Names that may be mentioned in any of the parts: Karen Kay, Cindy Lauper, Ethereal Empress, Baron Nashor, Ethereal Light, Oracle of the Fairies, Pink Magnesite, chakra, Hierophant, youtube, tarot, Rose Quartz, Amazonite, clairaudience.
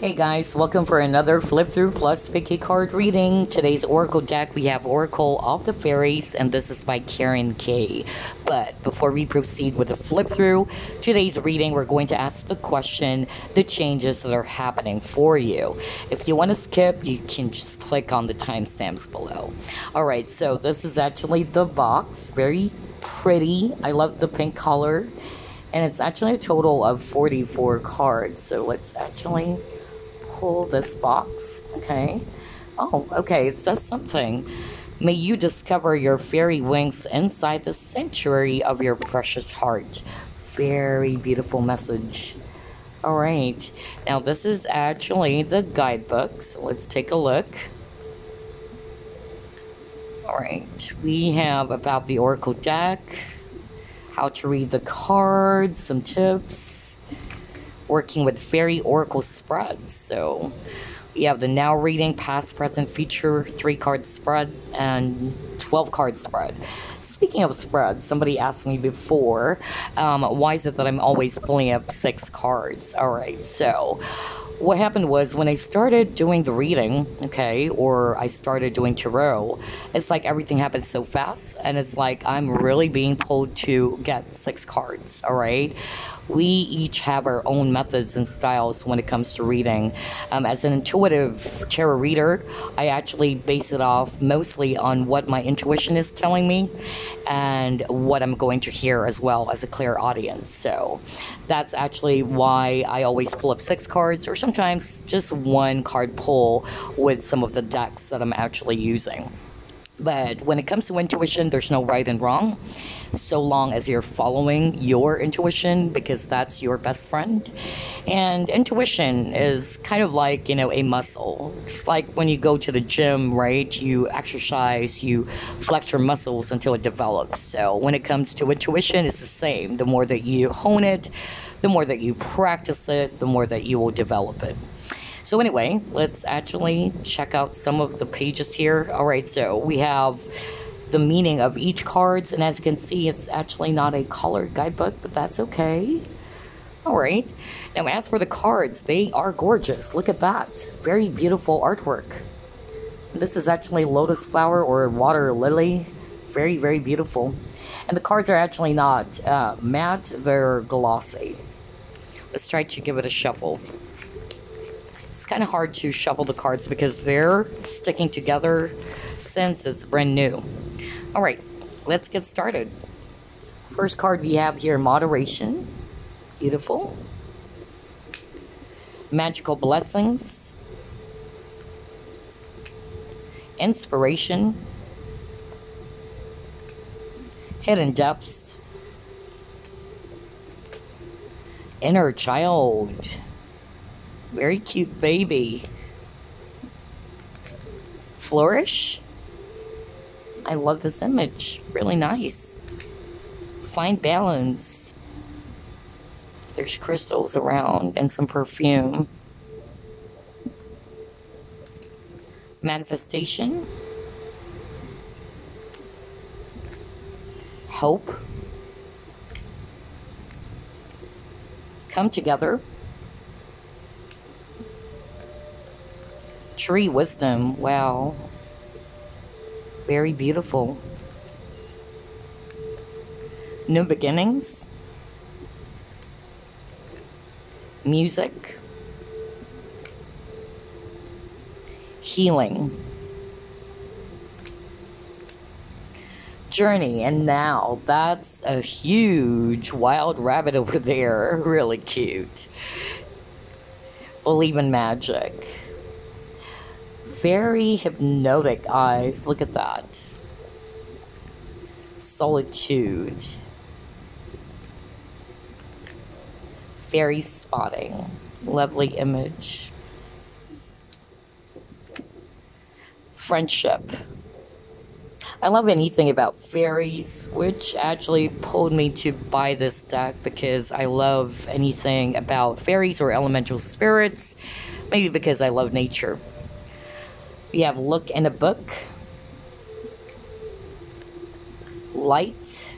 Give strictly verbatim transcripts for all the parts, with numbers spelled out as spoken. Hey guys, welcome for another Flip Through Plus Picky Card reading. Today's Oracle deck, we have Oracle of the Fairies, and this is by Karen Kay. But before we proceed with the flip through, today's reading, we're going to ask the question, the changes that are happening for you. If you want to skip, you can just click on the timestamps below. Alright, so this is actually the box. Very pretty. I love the pink color. And it's actually a total of forty-four cards. So let's actually pull this box. Okay. Oh, okay. It says something. May you discover your fairy wings inside the sanctuary of your precious heart. Very beautiful message. All right. Now, this is actually the guidebook. So let's take a look. All right. We have about the Oracle deck, how to read the cards, some tips, working with fairy oracle spreads. So we have the now reading, past, present, future, three card spread, and twelve card spread. Speaking of spreads, somebody asked me before, um, why is it that I'm always pulling up six cards? All right, so what happened was when I started doing the reading, okay, or I started doing tarot, it's like everything happened so fast, and it's like I'm really being pulled to get six cards, all right? We each have our own methods and styles when it comes to reading. Um, as an intuitive tarot reader, I actually base it off mostly on what my intuition is telling me and what I'm going to hear as well as a clear audience. So that's actually why I always pull up six cards or sometimes just one card pull with some of the decks that I'm actually using. But when it comes to intuition, there's no right and wrong, so long as you're following your intuition, because that's your best friend. And intuition is kind of like, you know, a muscle. Just like when you go to the gym, right? You exercise, you flex your muscles until it develops. So when it comes to intuition, it's the same. The more that you hone it, the more that you practice it, the more that you will develop it. So anyway, let's actually check out some of the pages here. All right, so we have the meaning of each cards, and as you can see, it's actually not a colored guidebook, but that's okay. All right. Now, as for the cards, they are gorgeous. Look at that. Very beautiful artwork. This is actually lotus flower or water lily. Very, very beautiful. And the cards are actually not uh, matte. They're glossy. Let's try to give it a shuffle. It's kind of hard to shuffle the cards because they're sticking together since it's brand new. All right, let's get started. First card we have here, Moderation. Beautiful. Magical Blessings. Inspiration. Hidden Depths. Inner Child. Very cute baby. Flourish. I love this image. Really nice. Find Balance. There's crystals around and some perfume. Manifestation. Hope. Come Together. Tree Wisdom. Wow. Very beautiful. New Beginnings. Music. Healing. Journey. And now that's a huge wild rabbit over there. Really cute. Believe in Magic. Very hypnotic eyes. Look at that. Solitude. Fairy Spotting. Lovely image. Friendship. I love anything about fairies, which actually pulled me to buy this deck because I love anything about fairies or elemental spirits. Maybe because I love nature. We have Look in a Book. Light.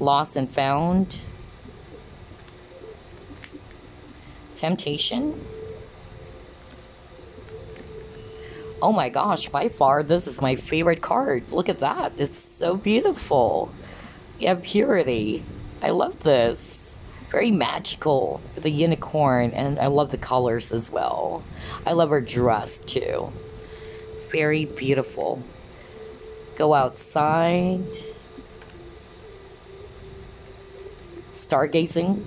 Lost and Found. Temptation. Oh my gosh, by far this is my favorite card. Look at that. It's so beautiful. Yeah, Purity. I love this. Very magical. The unicorn, and I love the colors as well. I love her dress too. Very beautiful. Go outside. Stargazing.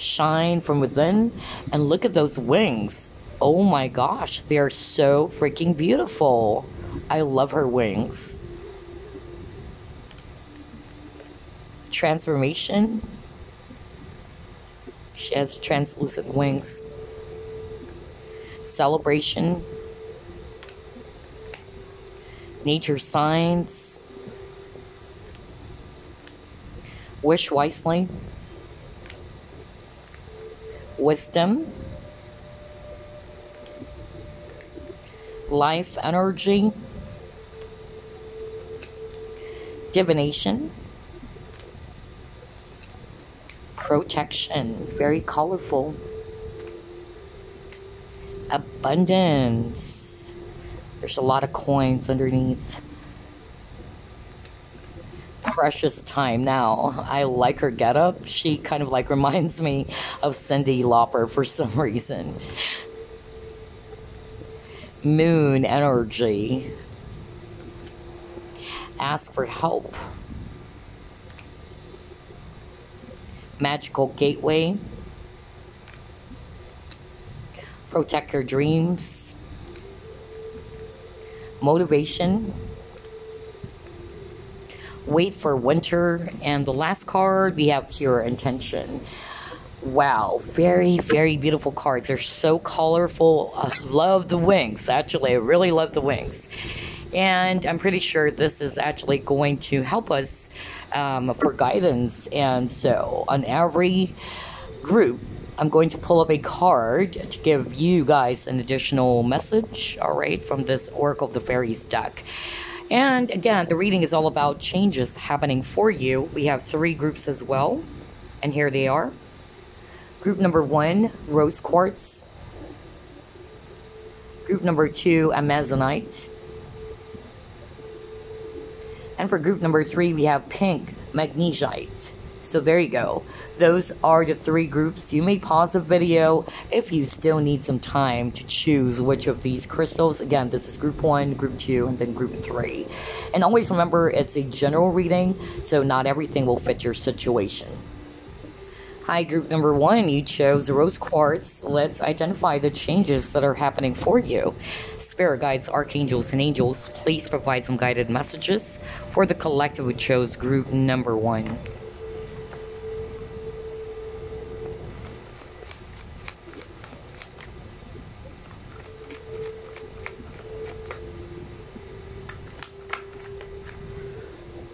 Shine from within. And look at those wings. Oh my gosh, they are so freaking beautiful. I love her wings. Transformation. She has translucent wings. Celebration. Nature signs. Wish wisely. Wisdom. Life energy. Divination. Protection. Very colorful. Abundance. There's a lot of coins underneath. Precious time. Now I like her getup. She kind of like reminds me of Cindy Lauper for some reason. Moon energy. Ask for help. Magical gateway. Protect your dreams. Motivation. Wait for winter. And the last card we have here, intention. Wow, very, very beautiful cards. They're so colorful. I love the wings, actually. I really love the wings. And I'm pretty sure this is actually going to help us um, for guidance. And so on every group, I'm going to pull up a card to give you guys an additional message, all right, from this Oracle of the Fairies deck. And again, the reading is all about changes happening for you. We have three groups as well, and here they are. Group number one, Rose Quartz. Group number two, Amazonite. And for group number three, we have Pink Magnesite. So there you go. Those are the three groups. You may pause the video if you still need some time to choose which of these crystals. Again, this is group one, group two, and then group three. And always remember, it's a general reading, so not everything will fit your situation. Hi, group number one, you chose Rose Quartz. Let's identify the changes that are happening for you. Spirit guides, archangels, and angels, please provide some guided messages for the collective who chose group number one.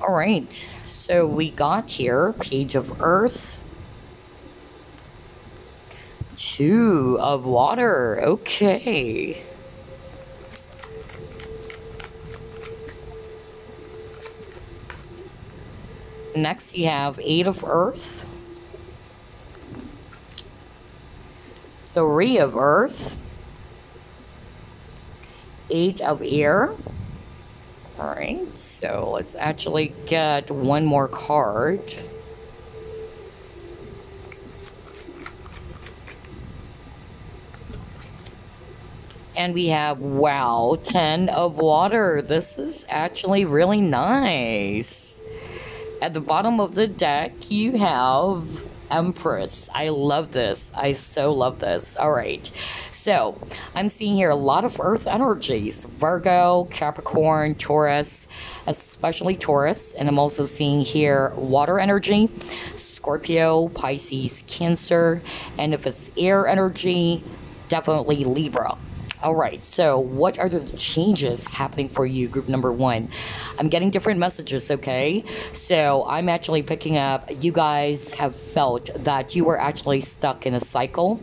All right, so we got here, Page of Earth. Two of water. Okay. Next you have eight of earth. Three of earth. Eight of air. All right. So let's actually get one more card. And we have, wow, ten of water. This is actually really nice. At the bottom of the deck, you have Empress. I love this. I so love this. All right. So I'm seeing here a lot of earth energies. Virgo, Capricorn, Taurus, especially Taurus. And I'm also seeing here water energy, Scorpio, Pisces, Cancer. And if it's air energy, definitely Libra. All right, so what are the changes happening for you, group number one? I'm getting different messages, okay? So I'm actually picking up, you guys have felt that you were actually stuck in a cycle.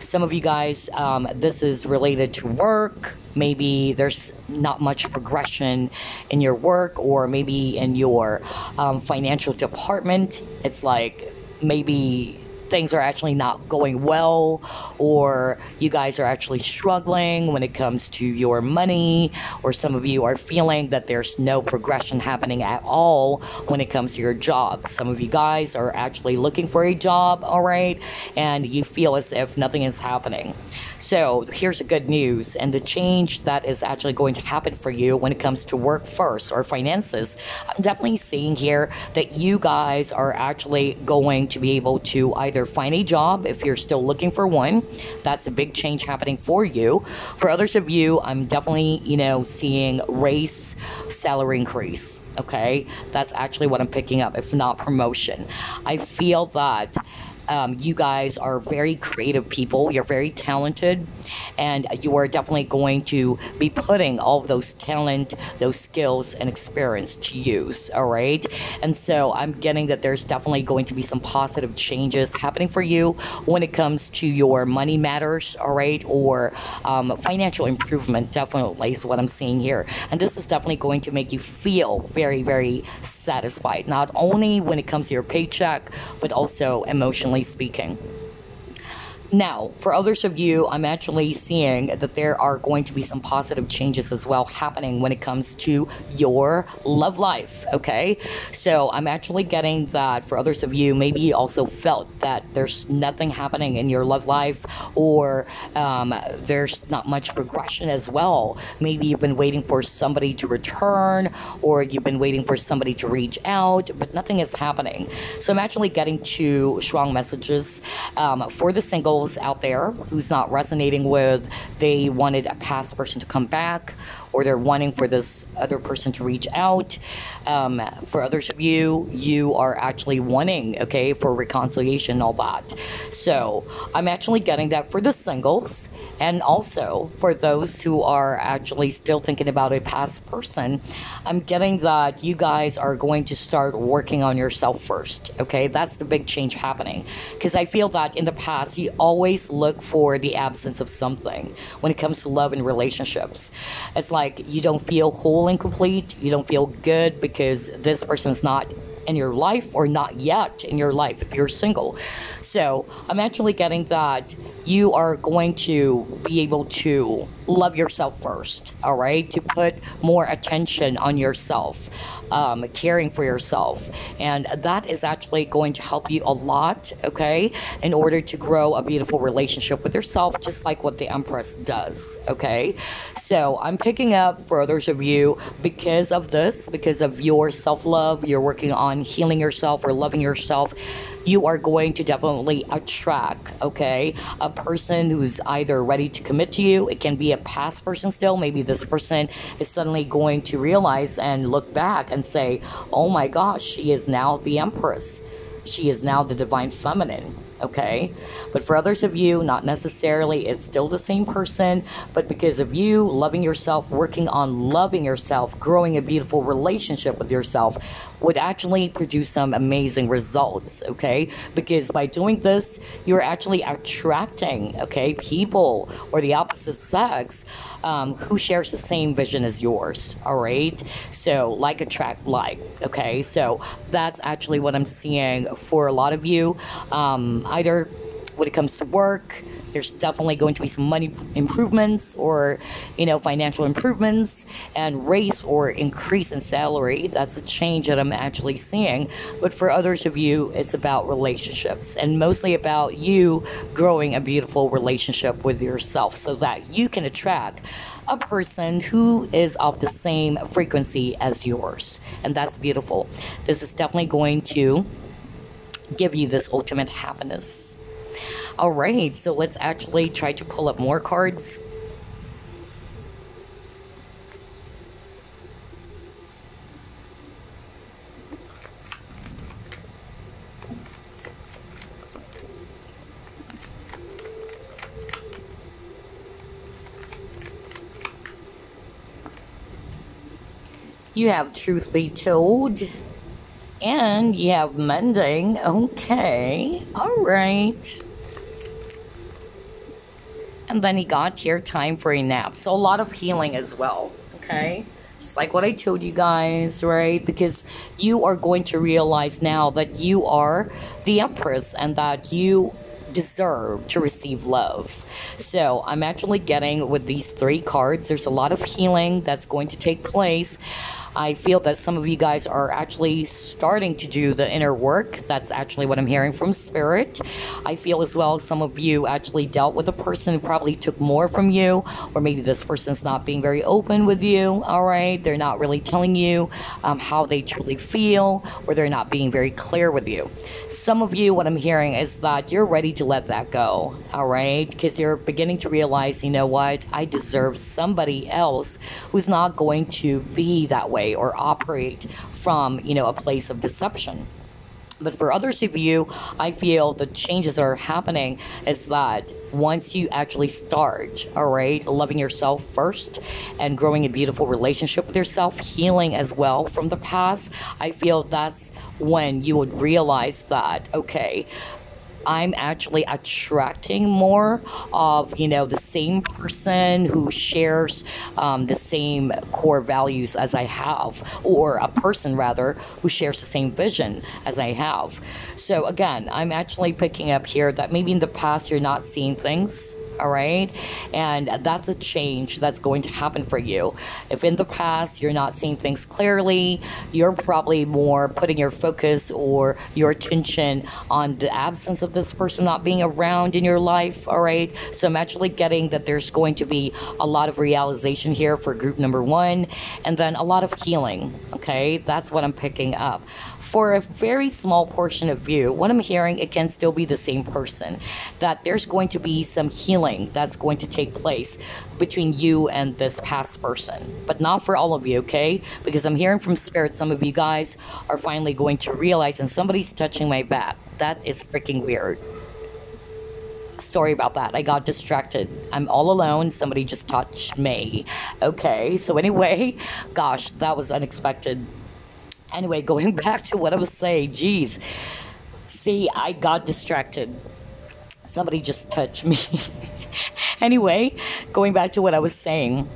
Some of you guys, um, this is related to work. Maybe there's not much progression in your work, or maybe in your um, financial department. It's like maybe things are actually not going well, or you guys are actually struggling when it comes to your money, or some of you are feeling that there's no progression happening at all when it comes to your job. Some of you guys are actually looking for a job, all right, and you feel as if nothing is happening. So here's the good news, and the change that is actually going to happen for you when it comes to work first or finances. I'm definitely seeing here that you guys are actually going to be able to either find a job if you're still looking for one. That's a big change happening for you. For others of you, I'm definitely, you know, seeing raise, salary increase. Okay, that's actually what I'm picking up, if not promotion. I feel that Um, you guys are very creative people. You're very talented, and you are definitely going to be putting all of those talent, those skills, and experience to use, all right? And so I'm getting that there's definitely going to be some positive changes happening for you when it comes to your money matters, all right? Or um, financial improvement, definitely, is what I'm seeing here. And this is definitely going to make you feel very, very satisfied, not only when it comes to your paycheck, but also emotionally speaking. Now, for others of you, I'm actually seeing that there are going to be some positive changes as well happening when it comes to your love life, okay? So I'm actually getting that for others of you, maybe you also felt that there's nothing happening in your love life, or um, there's not much progression as well. Maybe you've been waiting for somebody to return, or you've been waiting for somebody to reach out, but nothing is happening. So I'm actually getting two strong messages um, for the singles out there who's not resonating with. They wanted a past person to come back, or they're wanting for this other person to reach out. Um, for others of you, you are actually wanting, okay, for reconciliation and all that. So I'm actually getting that for the singles, and also for those who are actually still thinking about a past person, I'm getting that you guys are going to start working on yourself first, okay? That's the big change happening, because I feel that in the past, you always look for the absence of something when it comes to love and relationships. It's like, Like you don't feel whole and complete. You don't feel good because this person's not in your life, or not yet in your life if you're single. So I'm actually getting that you are going to be able to love yourself first, all right? To put more attention on yourself, um, caring for yourself. And that is actually going to help you a lot, okay? In order to grow a beautiful relationship with yourself, just like what the Empress does, okay? So I'm picking up for others of you, because of this, because of your self-love, you're working on healing yourself or loving yourself, you are going to definitely attract, okay, a person who's either ready to commit to you. It can be a past person still. Maybe this person is suddenly going to realize and look back and say, oh my gosh, she is now the Empress. She is now the Divine Feminine, okay? But for others of you, not necessarily. It's still the same person, but because of you loving yourself, working on loving yourself, growing a beautiful relationship with yourself would actually produce some amazing results, okay? Because by doing this, you're actually attracting, okay, people or the opposite sex um, who shares the same vision as yours, all right? So like attract like, okay? So that's actually what I'm seeing for a lot of you. Um, either when it comes to work, there's definitely going to be some money improvements, or, you know, financial improvements and raise or increase in salary. That's a change that I'm actually seeing. But for others of you, it's about relationships, and mostly about you growing a beautiful relationship with yourself so that you can attract a person who is of the same frequency as yours. And that's beautiful. This is definitely going to give you this ultimate happiness. All right, so let's actually try to pull up more cards. You have Truth Be Told, and you have Mending. Okay, all right. And then he got here, Time for a Nap. So a lot of healing as well, okay? steps, like what I told you guys, right? Because you are going to realize now that you are the Empress and that you deserve to receive love. So I'm actually getting with these three cards, there's a lot of healing that's going to take place. I feel that some of you guys are actually starting to do the inner work. That's actually what I'm hearing from Spirit. I feel as well some of you actually dealt with a person who probably took more from you, or maybe this person's not being very open with you, all right? They're not really telling you um, how they truly feel, or they're not being very clear with you. Some of you, what I'm hearing is that you're ready to let that go, all right? Because you're beginning to realize, you know what? I deserve somebody else who's not going to be that way or operate from, you know, a place of deception. But for others of you, I feel the changes that are happening is that once you actually start, all right, loving yourself first and growing a beautiful relationship with yourself, healing as well from the past, I feel that's when you would realize that, okay, I'm actually attracting more of, you know, the same person who shares um, the same core values as I have, or a person rather who shares the same vision as I have. So again, I'm actually picking up here that maybe in the past you're not seeing things, all right? And that's a change that's going to happen for you. If in the past you're not seeing things clearly, you're probably more putting your focus or your attention on the absence of this person not being around in your life, all right? So I'm actually getting that there's going to be a lot of realization here for group number one, and then a lot of healing, okay? That's what I'm picking up. For a very small portion of you, what I'm hearing, it can still be the same person, that there's going to be some healing that's going to take place between you and this past person, but not for all of you, okay? Because I'm hearing from Spirit, some of you guys are finally going to realize, and somebody's touching my back. That is freaking weird. Sorry about that. I got distracted. I'm all alone. Somebody just touched me. Okay, so anyway, gosh, that was unexpected. Anyway, going back to what I was saying, geez, see, I got distracted. Somebody just touched me. Anyway, going back to what I was saying,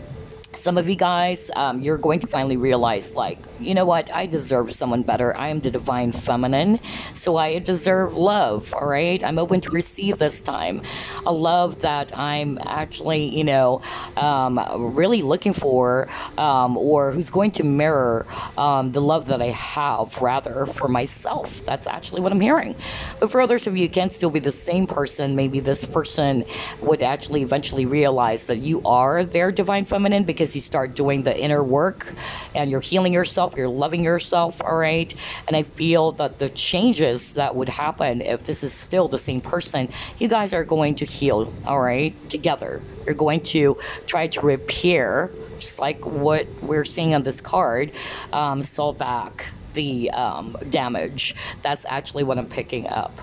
some of you guys, um, you're going to finally realize, like, you know what? I deserve someone better. I am the divine feminine, so I deserve love, all right? I'm open to receive this time. A love that I'm actually, you know, um, really looking for, um, or who's going to mirror um, the love that I have, rather, for myself. That's actually what I'm hearing. But for others of you, you can still be the same person. Maybe this person would actually eventually realize that you are their divine feminine, because you start doing the inner work and you're healing yourself, you're loving yourself, all right? And I feel that the changes that would happen if this is still the same person, you guys are going to heal, all right, together. You're going to try to repair, just like what we're seeing on this card, um, saw back the um, damage. That's actually what I'm picking up.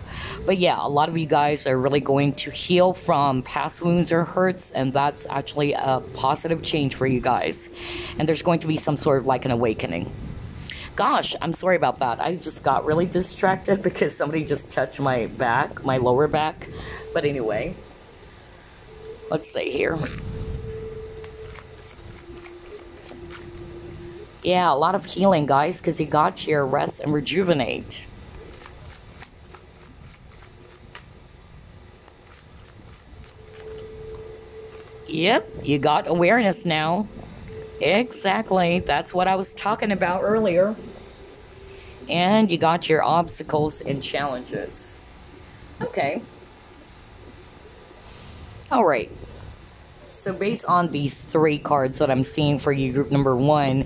But yeah, a lot of you guys are really going to heal from past wounds or hurts, and that's actually a positive change for you guys. And there's going to be some sort of like an awakening. Gosh, I'm sorry about that. I just got really distracted because somebody just touched my back, my lower back. But anyway, let's see here. Yeah, a lot of healing, guys, because you got here, rest and rejuvenate. Yep, you got awareness now. Exactly, that's what I was talking about earlier. And you got your obstacles and challenges. Okay. All right. So based on these three cards that I'm seeing for you, group number one,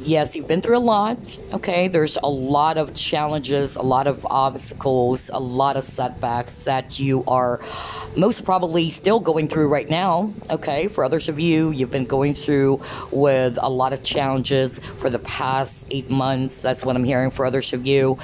yes, you've been through a lot, okay? There's a lot of challenges, a lot of obstacles, a lot of setbacks that you are most probably still going through right now, okay? For others of you, you've been going through with a lot of challenges for the past eight months. That's what I'm hearing for others of you.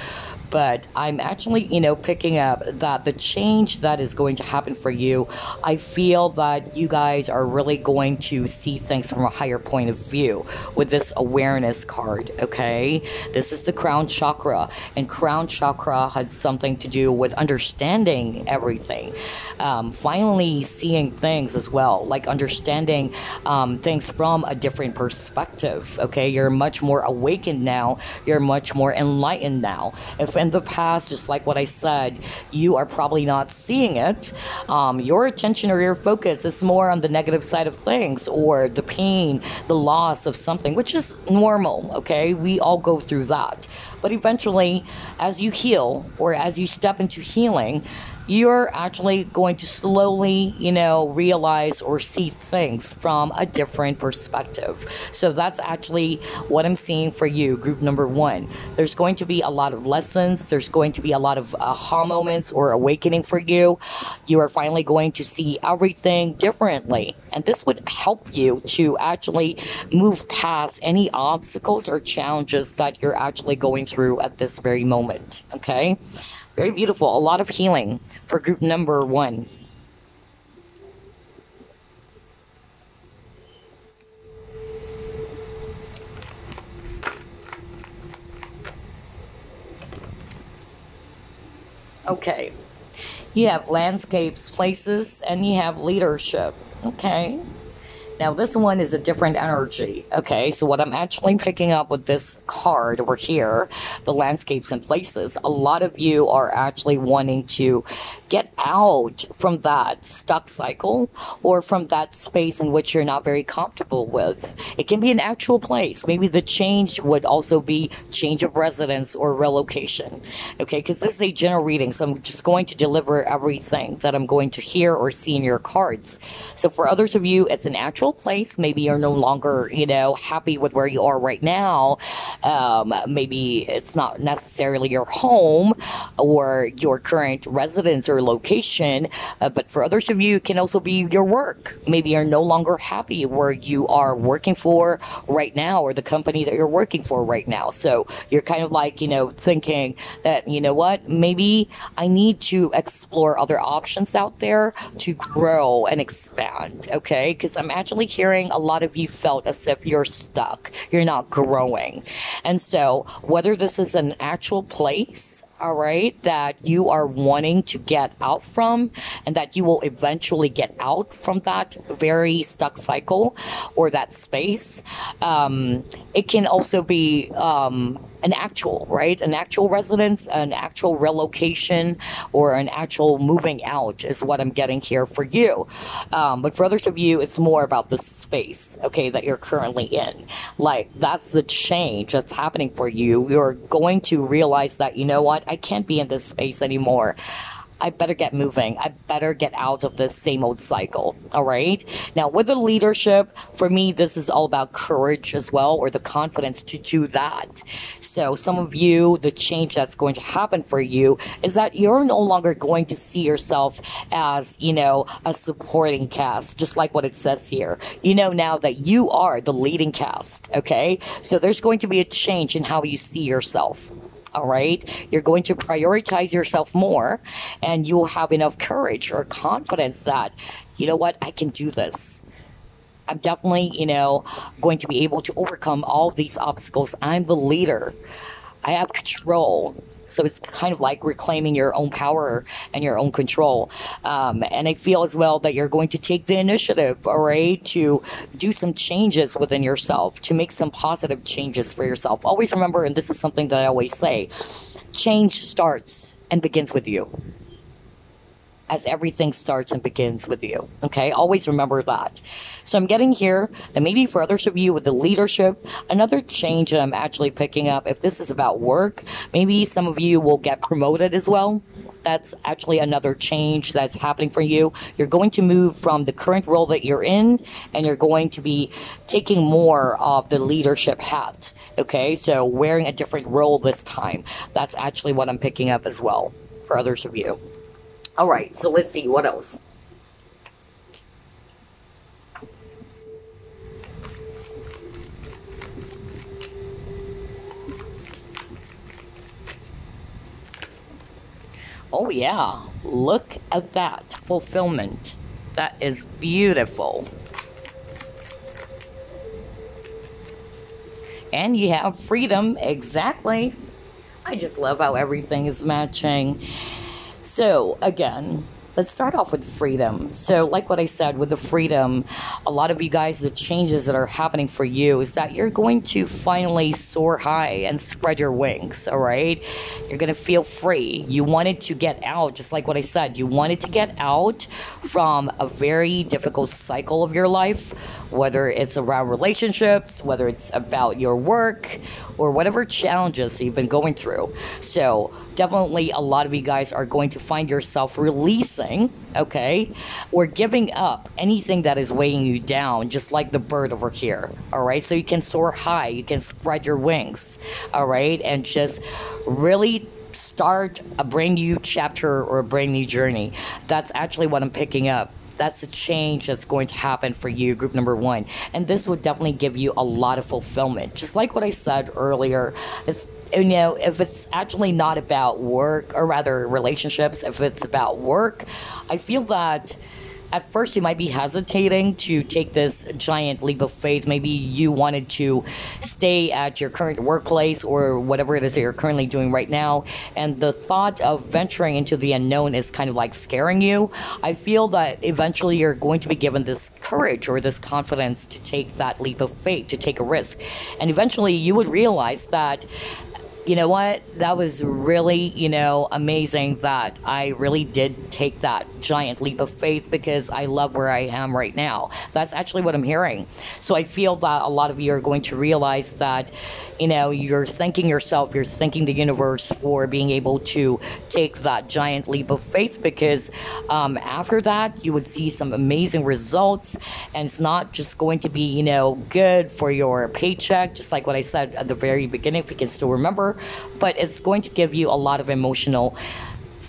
but I'm actually, you know, picking up that the change that is going to happen for you, I feel that you guys are really going to see things from a higher point of view with this awareness card, okay? This is the crown chakra, and crown chakra had something to do with understanding everything. Um, finally seeing things as well, like understanding um, things from a different perspective, okay? You're much more awakened now. You're much more enlightened now. If in the past, just like what I said, you are probably not seeing it, um, your attention or your focus is more on the negative side of things or the pain, the loss of something, which is normal, okay? We all go through that. But eventually, as you heal or as you step into healing, you're actually going to slowly, you know, realize or see things from a different perspective. So that's actually what I'm seeing for you, group number one. There's going to be a lot of lessons. There's going to be a lot of aha moments or awakening for you. You are finally going to see everything differently. And this would help you to actually move past any obstacles or challenges that you're actually going through at this very moment, okay? Very beautiful. A lot of healing for group number one. Okay. You have landscapes, places, and you have leadership. Okay. Now, this one is a different energy, okay? So what I'm actually picking up with this card over here, the landscapes and places, a lot of you are actually wanting to get out from that stuck cycle or from that space in which you're not very comfortable with. It can be an actual place. Maybe the change would also be change of residence or relocation, okay? Because this is a general reading, so I'm just going to deliver everything that I'm going to hear or see in your cards. So for others of you, it's an actual place. Maybe you're no longer, you know, happy with where you are right now. Um, maybe it's not necessarily your home or your current residence or location, uh, but for others of you, it can also be your work. Maybe you're no longer happy where you are working for right now or the company that you're working for right now. So you're kind of like, you know, thinking that, you know what, maybe I need to explore other options out there to grow and expand, okay? Because I'm actually hearing a lot of you felt as if you're stuck, you're not growing. And so whether this is an actual place, all right, that you are wanting to get out from and that you will eventually get out from that very stuck cycle or that space. Um, it can also be um, an actual, right? An actual residence, an actual relocation, or an actual moving out is what I'm getting here for you. Um, but for others of you, it's more about the space, okay, that you're currently in. Like, that's the change that's happening for you. You're going to realize that, you know what? I can't be in this space anymore. I better get moving. I better get out of this same old cycle, all right? Now, with the leadership, for me, this is all about courage as well, or the confidence to do that. So some of you, the change that's going to happen for you is that you're no longer going to see yourself as, you know, a supporting cast, just like what it says here. You know now that you are the leading cast, okay? So there's going to be a change in how you see yourself. All right, you're going to prioritize yourself more, and you'll have enough courage or confidence that, you know what, I can do this. I'm definitely, you know, going to be able to overcome all these obstacles. I'm the leader. I have control. So it's kind of like reclaiming your own power and your own control. Um, and I feel as well that you're going to take the initiative, all right, to do some changes within yourself, to make some positive changes for yourself. Always remember, and this is something that I always say, change starts and begins with you. As everything starts and begins with you, okay? Always remember that. So I'm getting here, and maybe for others of you with the leadership, another change that I'm actually picking up, if this is about work, maybe some of you will get promoted as well. That's actually another change that's happening for you. You're going to move from the current role that you're in, and you're going to be taking more of the leadership hat, okay? So wearing a different role this time. That's actually what I'm picking up as well for others of you. All right, so let's see what else. Oh yeah, look at that fulfillment. That is beautiful. And you have freedom, exactly. I just love how everything is matching. So again, let's start off with freedom. So like what I said with the freedom, a lot of you guys, the changes that are happening for you is that you're going to finally soar high and spread your wings, all right? You're gonna feel free. You wanted to get out, just like what I said, you wanted to get out from a very difficult cycle of your life, whether it's around relationships, whether it's about your work, or whatever challenges you've been going through. So definitely a lot of you guys are going to find yourself releasing, okay, or giving up anything that is weighing you down, just like the bird over here, all right? So you can soar high, you can spread your wings, all right, and just really start a brand new chapter or a brand new journey. That's actually what I'm picking up. That's a change that's going to happen for you, group number one. And this would definitely give you a lot of fulfillment. Just like what I said earlier, it's, you know, if it's actually not about work, or rather relationships, if it's about work, I feel that at first you might be hesitating to take this giant leap of faith. Maybe you wanted to stay at your current workplace or whatever it is that you're currently doing right now, and the thought of venturing into the unknown is kind of like scaring you. I feel that eventually you're going to be given this courage or this confidence to take that leap of faith, to take a risk, and eventually you would realize that, you know what, that was really, you know, amazing that I really did take that giant leap of faith, because I love where I am right now. That's actually what I'm hearing. So I feel that a lot of you are going to realize that, you know, you're thanking yourself, you're thanking the universe for being able to take that giant leap of faith, because um, after that, you would see some amazing results, and it's not just going to be, you know, good for your paycheck, just like what I said at the very beginning, if you can still remember, but it's going to give you a lot of emotional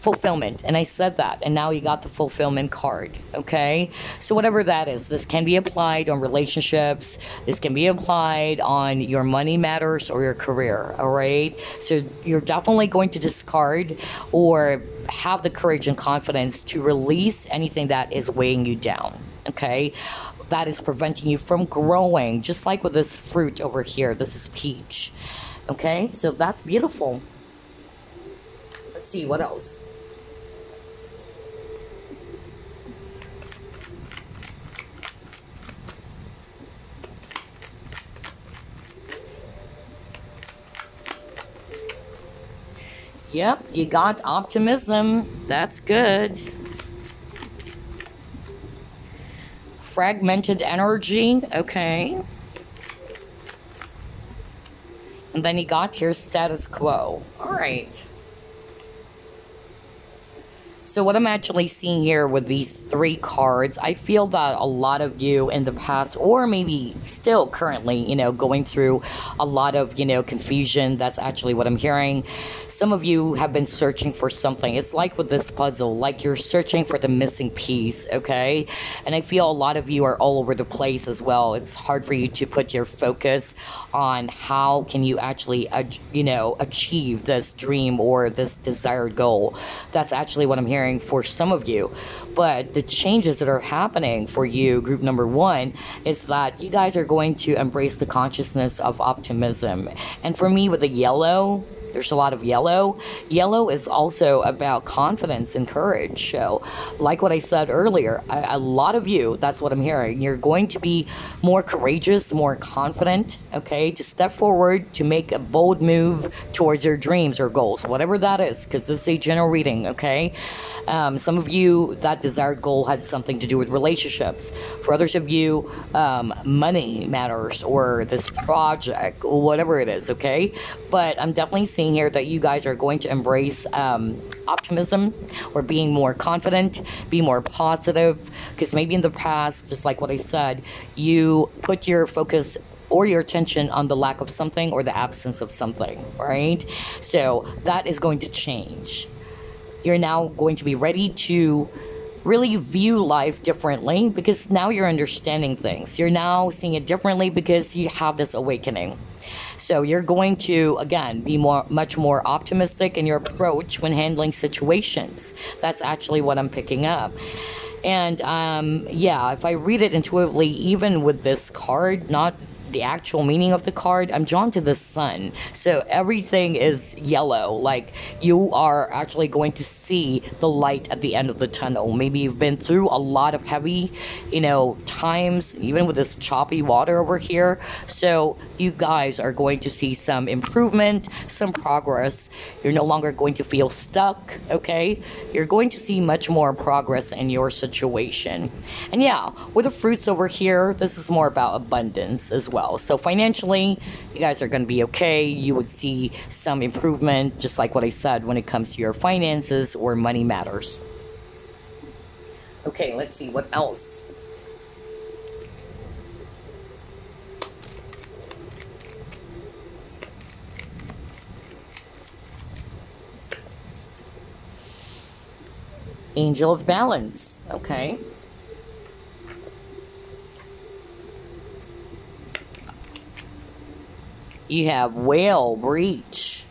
fulfillment. And I said that, and now you got the fulfillment card, okay? So whatever that is, this can be applied on relationships, this can be applied on your money matters or your career, all right? So you're definitely going to discard or have the courage and confidence to release anything that is weighing you down, okay? That is preventing you from growing, just like with this fruit over here. This is peach. Okay, so that's beautiful. Let's see, what else? Yep, you got optimism. That's good. Fragmented energy, okay. And then you got your status quo. All right. So what I'm actually seeing here with these three cards, I feel that a lot of you in the past, or maybe still currently, you know, going through a lot of, you know, confusion. That's actually what I'm hearing. Some of you have been searching for something. It's like with this puzzle, like you're searching for the missing piece, okay? And I feel a lot of you are all over the place as well. It's hard for you to put your focus on how can you actually, uh, you know, achieve this dream or this desired goal. That's actually what I'm hearing for some of you. But the changes that are happening for you, group number one, is that you guys are going to embrace the consciousness of optimism. And for me, with the yellow, there's a lot of yellow. Yellow is also about confidence and courage. So like what I said earlier, a, a lot of you, that's what I'm hearing. You're going to be more courageous, more confident, okay, to step forward, to make a bold move towards your dreams or goals, whatever that is, because this is a general reading, okay? Um, some of you, that desired goal had something to do with relationships. For others of you, um, money matters or this project, whatever it is, okay? But I'm definitely seeing here that you guys are going to embrace um, optimism or being more confident, be more positive, because maybe in the past, just like what I said, you put your focus or your attention on the lack of something or the absence of something, right? So that is going to change. You're now going to be ready to really view life differently, because now you're understanding things. You're now seeing it differently because you have this awakening. So you're going to, again, be more, much more optimistic in your approach when handling situations. That's actually what I'm picking up. And um, yeah, if I read it intuitively, even with this card, not the actual meaning of the card, I'm drawn to the sun. So everything is yellow. Like, you are actually going to see the light at the end of the tunnel. Maybe you've been through a lot of heavy, you know, times, even with this choppy water over here. So you guys are going to see some improvement, some progress. You're no longer going to feel stuck, okay? You're going to see much more progress in your situation. And yeah, with the fruits over here, this is more about abundance as well. Well, so financially, you guys are going to be okay. You would see some improvement, just like what I said, when it comes to your finances or money matters. Okay, let's see what else. Angel of Balance. Okay. You have Whale Breach.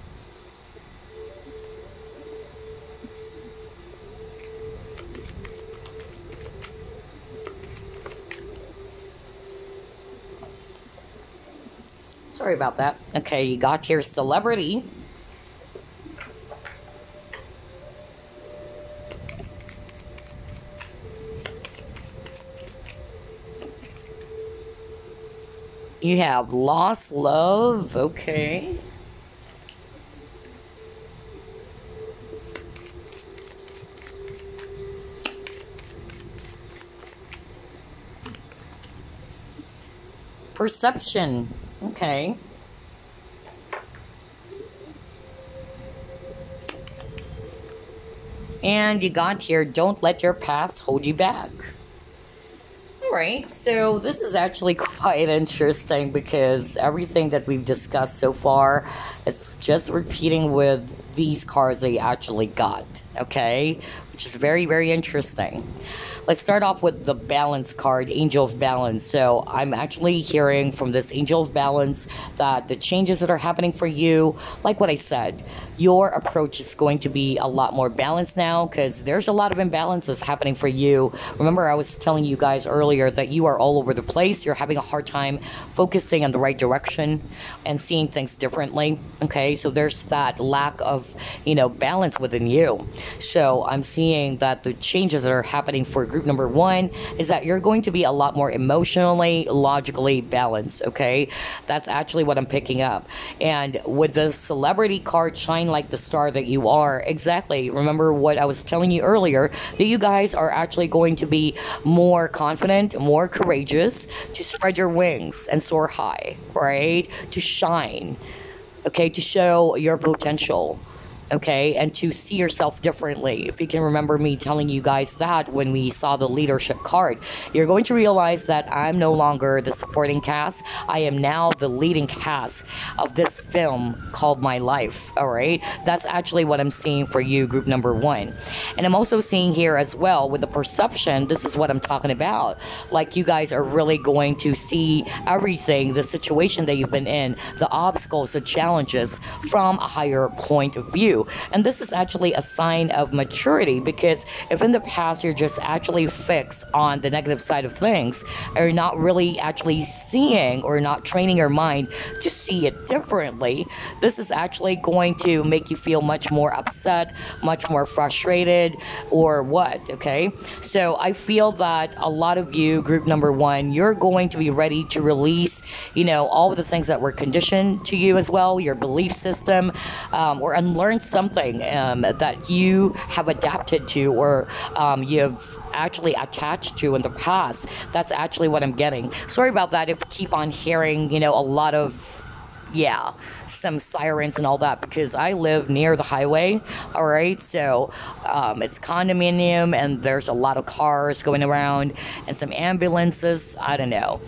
Sorry about that. Okay, you got your Celebrity. You have Lost Love, okay. Perception, okay. And you got here, don't let your past hold you back. Right, so this is actually quite interesting because everything that we've discussed so far, it's just repeating with these cards they actually got, okay, which is very, very interesting. Let's start off with the Balance card, Angel of Balance. So I'm actually hearing from this Angel of Balance that the changes that are happening for you, like what I said, your approach is going to be a lot more balanced now because there's a lot of imbalances happening for you. Remember, I was telling you guys earlier that you are all over the place. You're having a hard time focusing on the right direction and seeing things differently, okay? So there's that lack of, you know, balance within you. So I'm seeing that the changes that are happening for group number one is that you're going to be a lot more emotionally, logically balanced, okay? That's actually what I'm picking up. And with the Celebrity card, shine like the star that you are, exactly. Remember what I was telling you earlier, that you guys are actually going to be more confident, more courageous, to spread your wings and soar high, right? To shine, okay? To show your potential. Okay, and to see yourself differently. If you can remember me telling you guys that when we saw the Leadership card, you're going to realize that I'm no longer the supporting cast. I am now the leading cast of this film called My Life, all right? That's actually what I'm seeing for you, group number one. And I'm also seeing here as well with the Perception, this is what I'm talking about. Like, you guys are really going to see everything, the situation that you've been in, the obstacles, the challenges, from a higher point of view. And this is actually a sign of maturity, because if in the past you're just actually fixed on the negative side of things, or you're not really actually seeing or not training your mind to see it differently, this is actually going to make you feel much more upset, much more frustrated, or what, okay? So I feel that a lot of you, group number one, you're going to be ready to release, you know, all of the things that were conditioned to you as well, your belief system, um, or unlearn something um, that you have adapted to, or um, you've actually attached to in the past. That's actually what I'm getting. Sorry about that if I keep on hearing, you know, a lot of yeah, some sirens and all that, because I live near the highway, all right? So um, it's condominium, and there's a lot of cars going around and some ambulances. I don't know.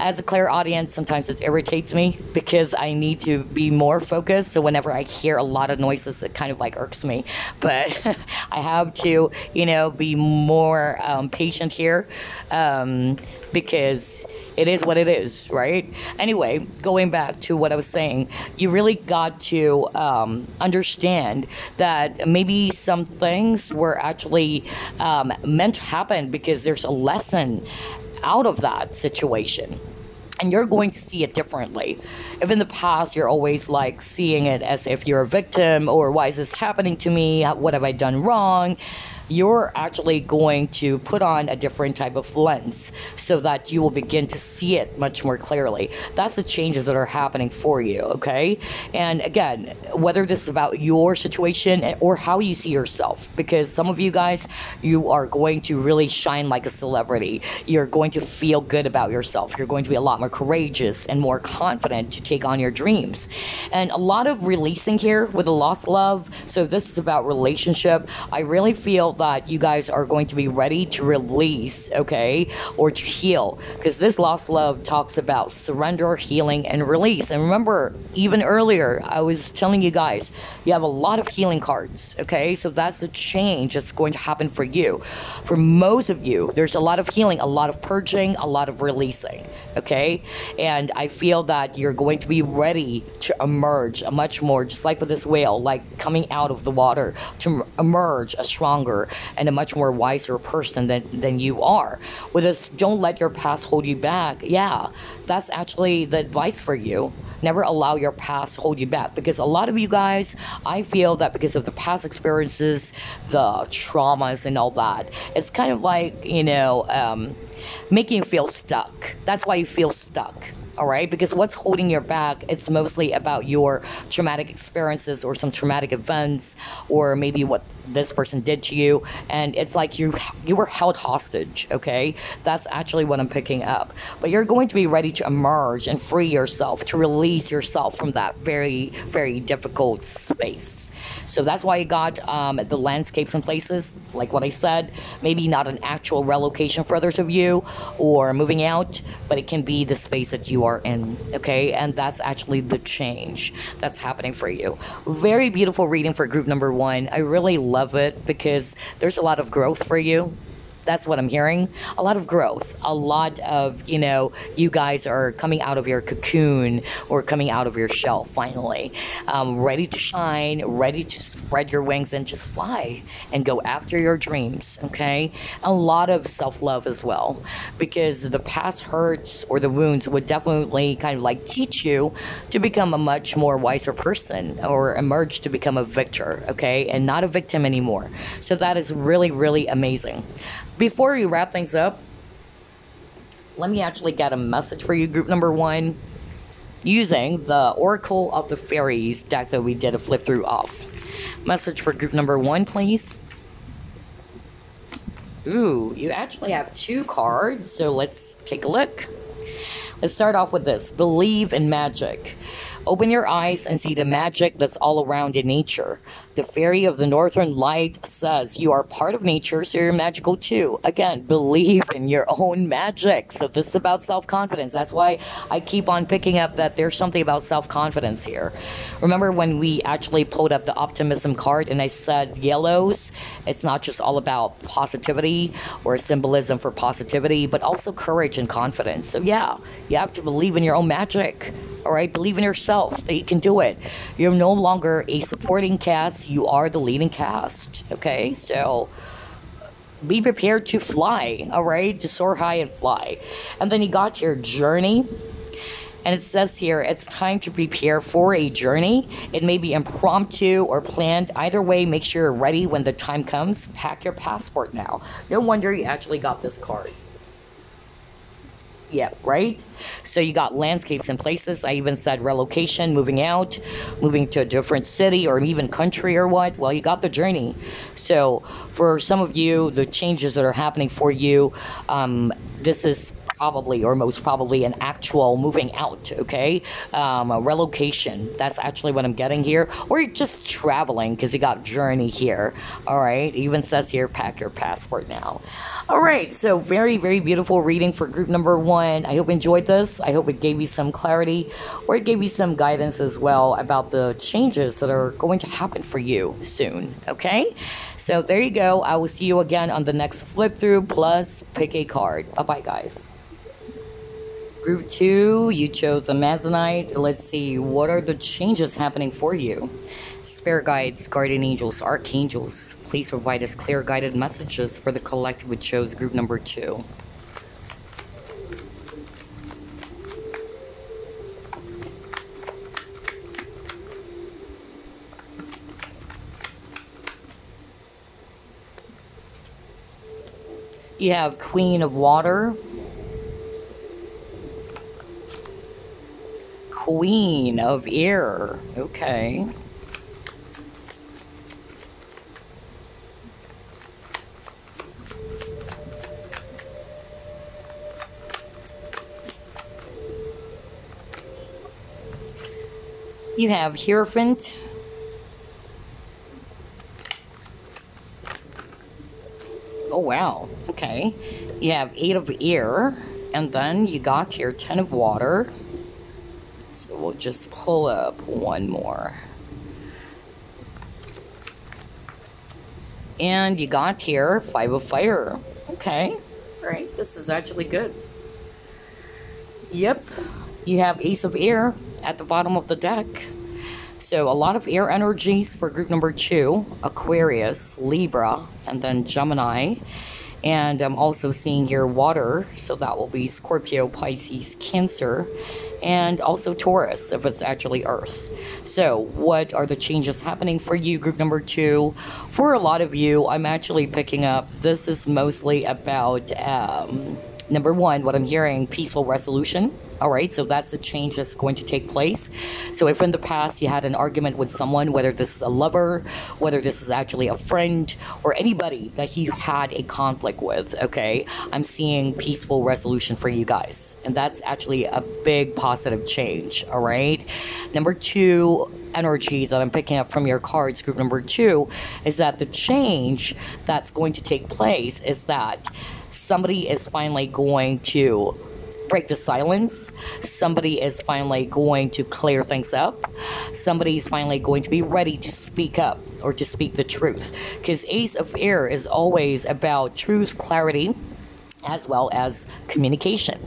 As a clairaudience, sometimes it irritates me because I need to be more focused. So whenever I hear a lot of noises, it kind of like irks me. But I have to, you know, be more um, patient here um, because it is what it is, right? Anyway, going back to what I was saying, you really got to um, understand that maybe some things were actually um, meant to happen because there's a lesson out of that situation. And you're going to see it differently. If in the past you're always like seeing it as if you're a victim or why is this happening to me? What have I done wrong? You're actually going to put on a different type of lens so that you will begin to see it much more clearly. That's the changes that are happening for you, okay? And again, whether this is about your situation or how you see yourself, because some of you guys, you are going to really shine like a celebrity. You're going to feel good about yourself. You're going to be a lot more courageous and more confident to take on your dreams. And a lot of releasing here with the lost love. So this is about relationship. I really feel that you guys are going to be ready to release, okay, or to heal, because this lost love talks about surrender, healing, and release. And remember, even earlier I was telling you guys you have a lot of healing cards, okay? So that's the change that's going to happen for you. For most of you, there's a lot of healing, a lot of purging, a lot of releasing, okay? And I feel that you're going to be ready to emerge much more, just like with this whale, like coming out of the water, to emerge a stronger and a much more wiser person than, than you are. With this, don't let your past hold you back. Yeah, that's actually the advice for you. Never allow your past hold you back, because a lot of you guys, I feel that because of the past experiences, the traumas and all that, it's kind of like, you know, um, making you feel stuck. That's why you feel stuck. All right, because what's holding you back, it's mostly about your traumatic experiences or some traumatic events, or maybe what this person did to you, and it's like you you were held hostage, okay? That's actually what I'm picking up. But you're going to be ready to emerge and free yourself, to release yourself from that very, very difficult space. So that's why you got um, the landscapes and places, like what I said, maybe not an actual relocation for others of you or moving out, but it can be the space that you are in, okay? And that's actually the change that's happening for you. Very beautiful reading for group number one. I really love it because there's a lot of growth for you. That's what I'm hearing. A lot of growth. A lot of, you know, you guys are coming out of your cocoon or coming out of your shell finally. Um, ready to shine, ready to spread your wings and just fly and go after your dreams, okay? A lot of self-love as well, because the past hurts or the wounds would definitely kind of like teach you to become a much more wiser person or emerge to become a victor, okay? And not a victim anymore. So that is really, really amazing. Before we wrap things up, let me actually get a message for you, group number one, using the Oracle of the Fairies deck that we did a flip through off. Message for group number one, please. Ooh, you actually have two cards, so let's take a look. Let's start off with this. Believe in magic. Open your eyes and see the magic that's all around in nature. The Fairy of the Northern Light says you are part of nature, so you're magical too. Again, believe in your own magic. So this is about self-confidence. That's why I keep on picking up that there's something about self-confidence here. Remember when we actually pulled up the optimism card and I said yellows, it's not just all about positivity or symbolism for positivity, but also courage and confidence. So yeah, you have to believe in your own magic. All right, believe in yourself that you can do it. You're no longer a supporting cast. You are the leading cast. Okay, so be prepared to fly. All right, to soar high and fly. And then you got your journey. And it says here, it's time to prepare for a journey. It may be impromptu or planned. Either way, make sure you're ready when the time comes. Pack your passport now. No wonder you actually got this card. Yeah, right? So you got landscapes and places. I even said relocation, moving out, moving to a different city or even country or what. Well, you got the journey. So for some of you, the changes that are happening for you, um, this is probably or most probably an actual moving out, okay? Um, a relocation, that's actually what I'm getting here. Or you're just traveling because you got journey here, all right? It even says here, pack your passport now. All right, so very, very beautiful reading for group number one. I hope you enjoyed this. I hope it gave you some clarity or it gave you some guidance as well about the changes that are going to happen for you soon, okay? So there you go. I will see you again on the next flip through plus pick a card. Bye-bye, guys. Group two, you chose Amazonite. Let's see, what are the changes happening for you? Spirit guides, guardian angels, archangels, please provide us clear guided messages for the collective which chose group number two. You have Queen of Water, Queen of Air, okay. You have Hierophant, oh wow, okay. You have Eight of Air, and then you got your Ten of Water. So we'll just pull up one more. And you got here Five of Fire. Okay. All right. This is actually good. Yep. You have Ace of Air at the bottom of the deck. So a lot of air energies for group number two. Aquarius, Libra, and then Gemini. And I'm also seeing here water, so that will be Scorpio, Pisces, Cancer, and also Taurus, if it's actually Earth. So what are the changes happening for you, group number two? For a lot of you, I'm actually picking up, this is mostly about, um, number one, what I'm hearing, peaceful resolution. All right, so that's the change that's going to take place. So if in the past you had an argument with someone, whether this is a lover, whether this is actually a friend, or anybody that you had a conflict with, okay, I'm seeing peaceful resolution for you guys. And that's actually a big positive change, all right? Number two energy that I'm picking up from your cards, group number two, is that the change that's going to take place is that somebody is finally going to break the silence. Somebody is finally going to clear things up. Somebody is finally going to be ready to speak up or to speak the truth. Because Ace of Air is always about truth, clarity, as well as communication.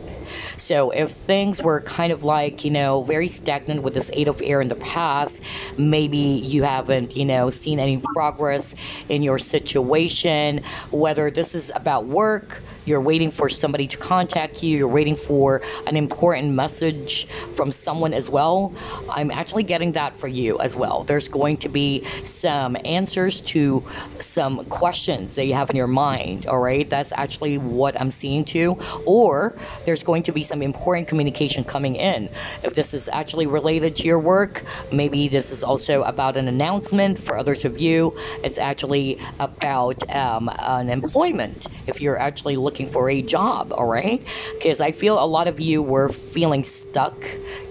So if things were kind of like, you know, very stagnant with this Eight of Air in the past, maybe you haven't, you know, seen any progress in your situation, whether this is about work, you're waiting for somebody to contact you, you're waiting for an important message from someone as well. I'm actually getting that for you as well. There's going to be some answers to some questions that you have in your mind, all right? That's actually what I'm seeing too. Or there's going to be some important communication coming in. If this is actually related to your work, maybe this is also about an announcement. For others of you, it's actually about um, an employment, if you're actually looking for a job, all right? Because I feel a lot of you were feeling stuck.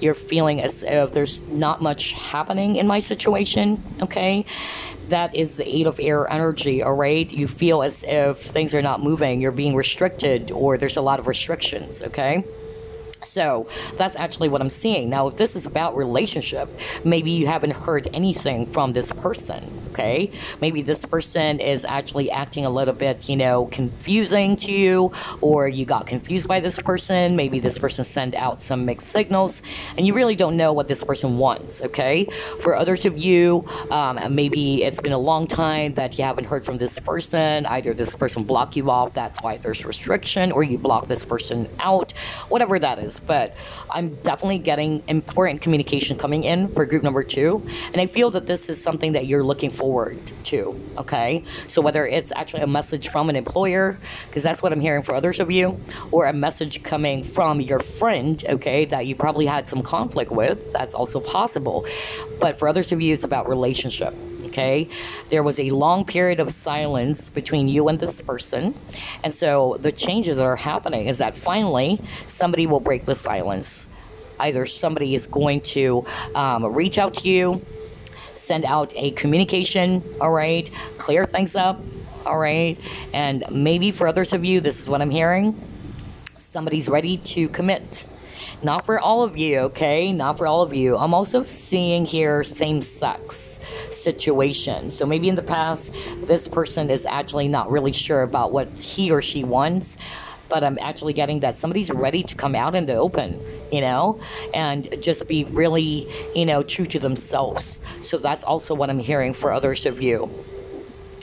You're feeling as if there's not much happening in my situation, okay? That is the Eight of Air energy, all right? You feel as if things are not moving, you're being restricted, or there's a lot of restrictions, okay? So that's actually what I'm seeing. Now, if this is about relationship, maybe you haven't heard anything from this person, okay? Maybe this person is actually acting a little bit, you know, confusing to you, or you got confused by this person. Maybe this person sent out some mixed signals, and you really don't know what this person wants, okay? For others of you, um, maybe it's been a long time that you haven't heard from this person. Either this person blocked you off, that's why there's restriction, or you block this person out, whatever that is. But I'm definitely getting important communication coming in for group number two, and I feel that this is something that you're looking forward to, okay? So whether it's actually a message from an employer, because that's what I'm hearing for others of you, or a message coming from your friend, okay, that you probably had some conflict with, that's also possible. But for others of you, it's about relationship. okay? There was a long period of silence between you and this person. And so the changes that are happening is that finally somebody will break the silence. Either somebody is going to um, reach out to you, send out a communication, all right, clear things up, all right, and maybe for others of you, this is what I'm hearing, somebody's ready to commit. Not for all of you, okay? Not for all of you. I'm also seeing here same-sex situation. So maybe in the past, this person is actually not really sure about what he or she wants, but I'm actually getting that somebody's ready to come out in the open, you know, and just be really, you know, true to themselves. So that's also what I'm hearing for others of you.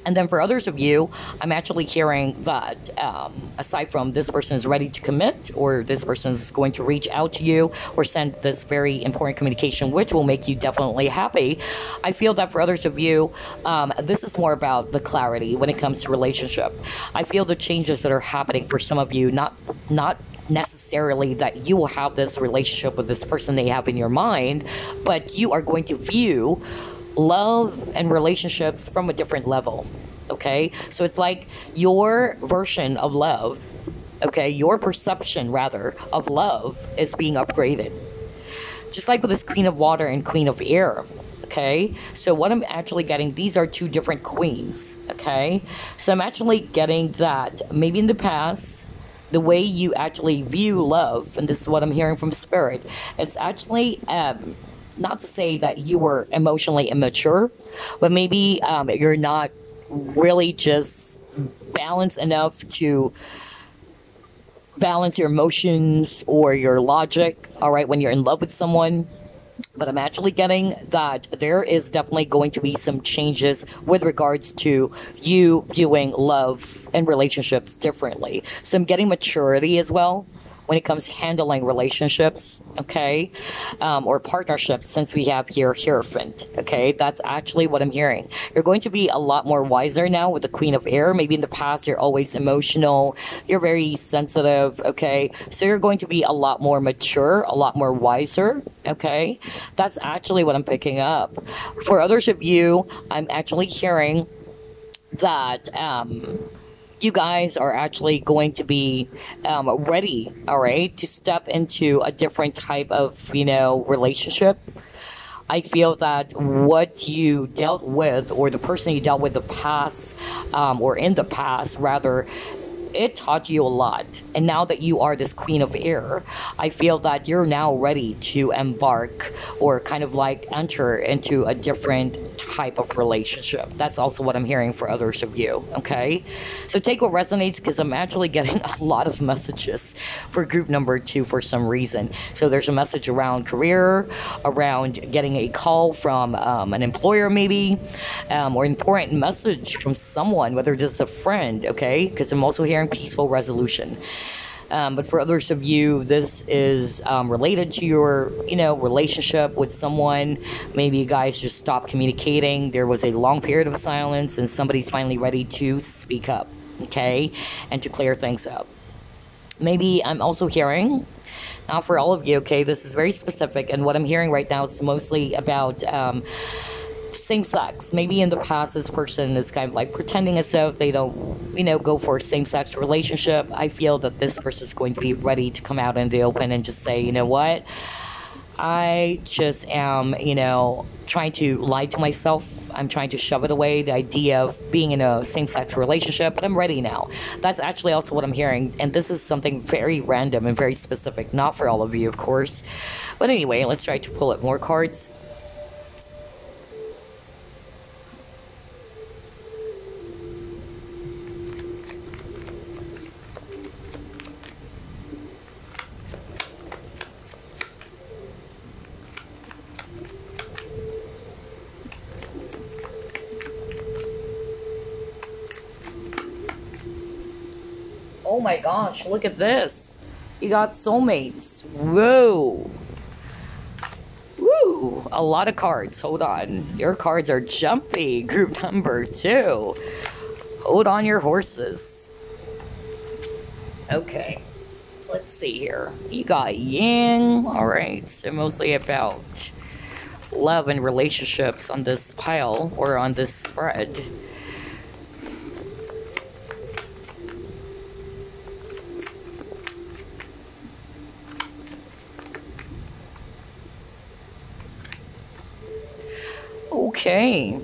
And then for others of you, I'm actually hearing that um, aside from this person is ready to commit, or this person is going to reach out to you or send this very important communication, which will make you definitely happy. I feel that for others of you, um, this is more about the clarity when it comes to relationship. I feel the changes that are happening for some of you, not not necessarily that you will have this relationship with this person they have in your mind, but you are going to view love and relationships from a different level, okay? So it's like your version of love, okay, your perception rather of love is being upgraded, just like with this Queen of Water and Queen of Air, okay? So what I'm actually getting, these are two different queens, okay? So I'm actually getting that maybe in the past, the way you actually view love, and this is what I'm hearing from Spirit, it's actually um not to say that you were emotionally immature, but maybe um, you're not really just balanced enough to balance your emotions or your logic, all right, when you're in love with someone. But I'm actually getting that there is definitely going to be some changes with regards to you viewing love and relationships differently. So I'm getting maturity as well when it comes to handling relationships, okay, um, or partnerships, since we have here Hierophant, okay? That's actually what I'm hearing. You're going to be a lot more wiser now with the Queen of Air. Maybe in the past, you're always emotional. You're very sensitive, okay? So you're going to be a lot more mature, a lot more wiser, okay? That's actually what I'm picking up. For others of you, I'm actually hearing that Um, you guys are actually going to be um, ready, all right, to step into a different type of, you know, relationship. I feel that what you dealt with, or the person you dealt with the past, um, or in the past rather, it taught you a lot. And now that you are this Queen of Air, I feel that you're now ready to embark or kind of like enter into a different type of relationship. That's also what I'm hearing for others of you, okay? So take what resonates, because I'm actually getting a lot of messages for group number two for some reason. So there's a message around career, around getting a call from um, an employer maybe, um, or important message from someone, whether just a friend, okay? Because I'm also hearing peaceful resolution. Um, but for others of you, this is um, related to your, you know, relationship with someone. Maybe you guys just stopped communicating. There was a long period of silence, and somebody's finally ready to speak up, okay, and to clear things up. Maybe I'm also hearing, not for all of you, okay, this is very specific, and what I'm hearing right now is mostly about um, same sex. Maybe in the past, this person is kind of like pretending as if they don't, you know, go for a same-sex relationship. I feel that this person is going to be ready to come out in the open and just say, you know what, I just am, you know, trying to lie to myself. I'm trying to shove it away, the idea of being in a same-sex relationship, but I'm ready now. That's actually also what I'm hearing, and this is something very random and very specific, not for all of you, of course. But anyway, let's try to pull up more cards. Oh my gosh, look at this. You got soulmates. Whoa. Woo. A lot of cards. Hold on. Your cards are jumpy. Group number two. Hold on your horses. Okay. Let's see here. You got yin. All right. So mostly about love and relationships on this pile or on this spread. Okay.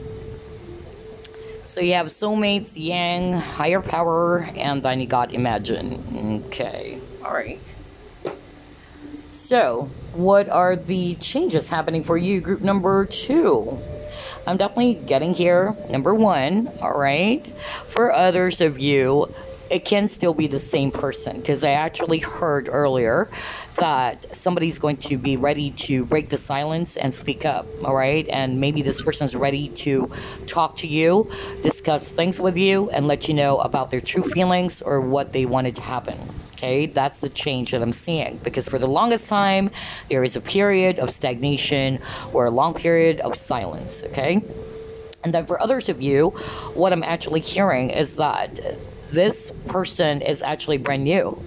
So you have soulmates, yang, higher power, and then you got imagine. Okay. All right. So, what are the changes happening for you, group number two? I'm definitely getting here, number one, all right? For others of you, it can still be the same person, because I actually heard earlier that somebody's going to be ready to break the silence and speak up, all right? And maybe this person's ready to talk to you, discuss things with you, and let you know about their true feelings or what they wanted to happen. Okay, that's the change that I'm seeing, because for the longest time, there is a period of stagnation or a long period of silence, okay? And then for others of you, what I'm actually hearing is that this person is actually brand new,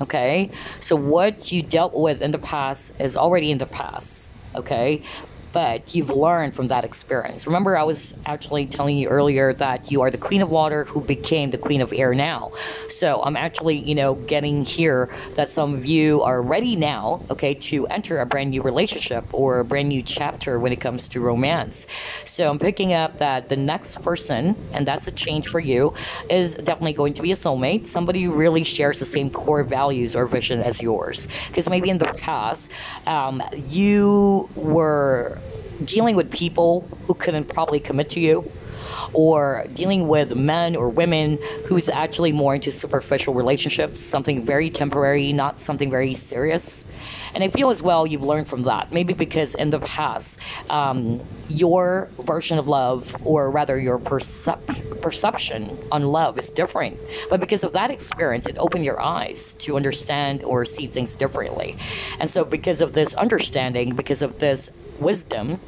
okay? So what you dealt with in the past is already in the past, okay? But you've learned from that experience. Remember, I was actually telling you earlier that you are the queen of water who became the queen of air now. So I'm actually, you know, getting here that some of you are ready now, okay, to enter a brand new relationship or a brand new chapter when it comes to romance. So I'm picking up that the next person, and that's a change for you, is definitely going to be a soulmate, somebody who really shares the same core values or vision as yours. Because maybe in the past, um, you were dealing with people who couldn't probably commit to you, or dealing with men or women who's actually more into superficial relationships, something very temporary, not something very serious. And I feel as well you've learned from that, maybe because in the past, um, your version of love, or rather your percep- perception on love is different. But because of that experience, it opened your eyes to understand or see things differently. And so because of this understanding, because of this wisdom,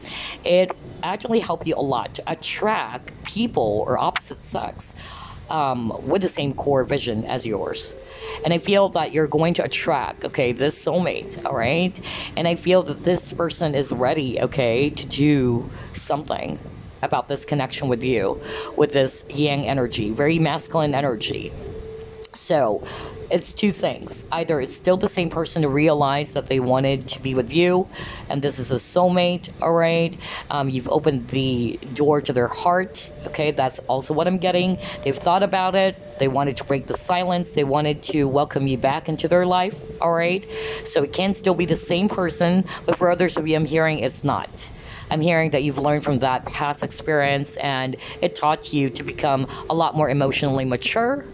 it actually helped you a lot to attract people or opposite sex um, with the same core vision as yours. And I feel that you're going to attract, okay, this soulmate, all right? And I feel that this person is ready, okay, to do something about this connection with you, with this yang energy, very masculine energy. So it's two things. Either it's still the same person who realized that they wanted to be with you, and this is a soulmate, all right? Um, you've opened the door to their heart, okay? That's also what I'm getting. They've thought about it. They wanted to break the silence. They wanted to welcome you back into their life, all right? So it can still be the same person, but for others of you, I'm hearing it's not. I'm hearing that you've learned from that past experience, and it taught you to become a lot more emotionally mature,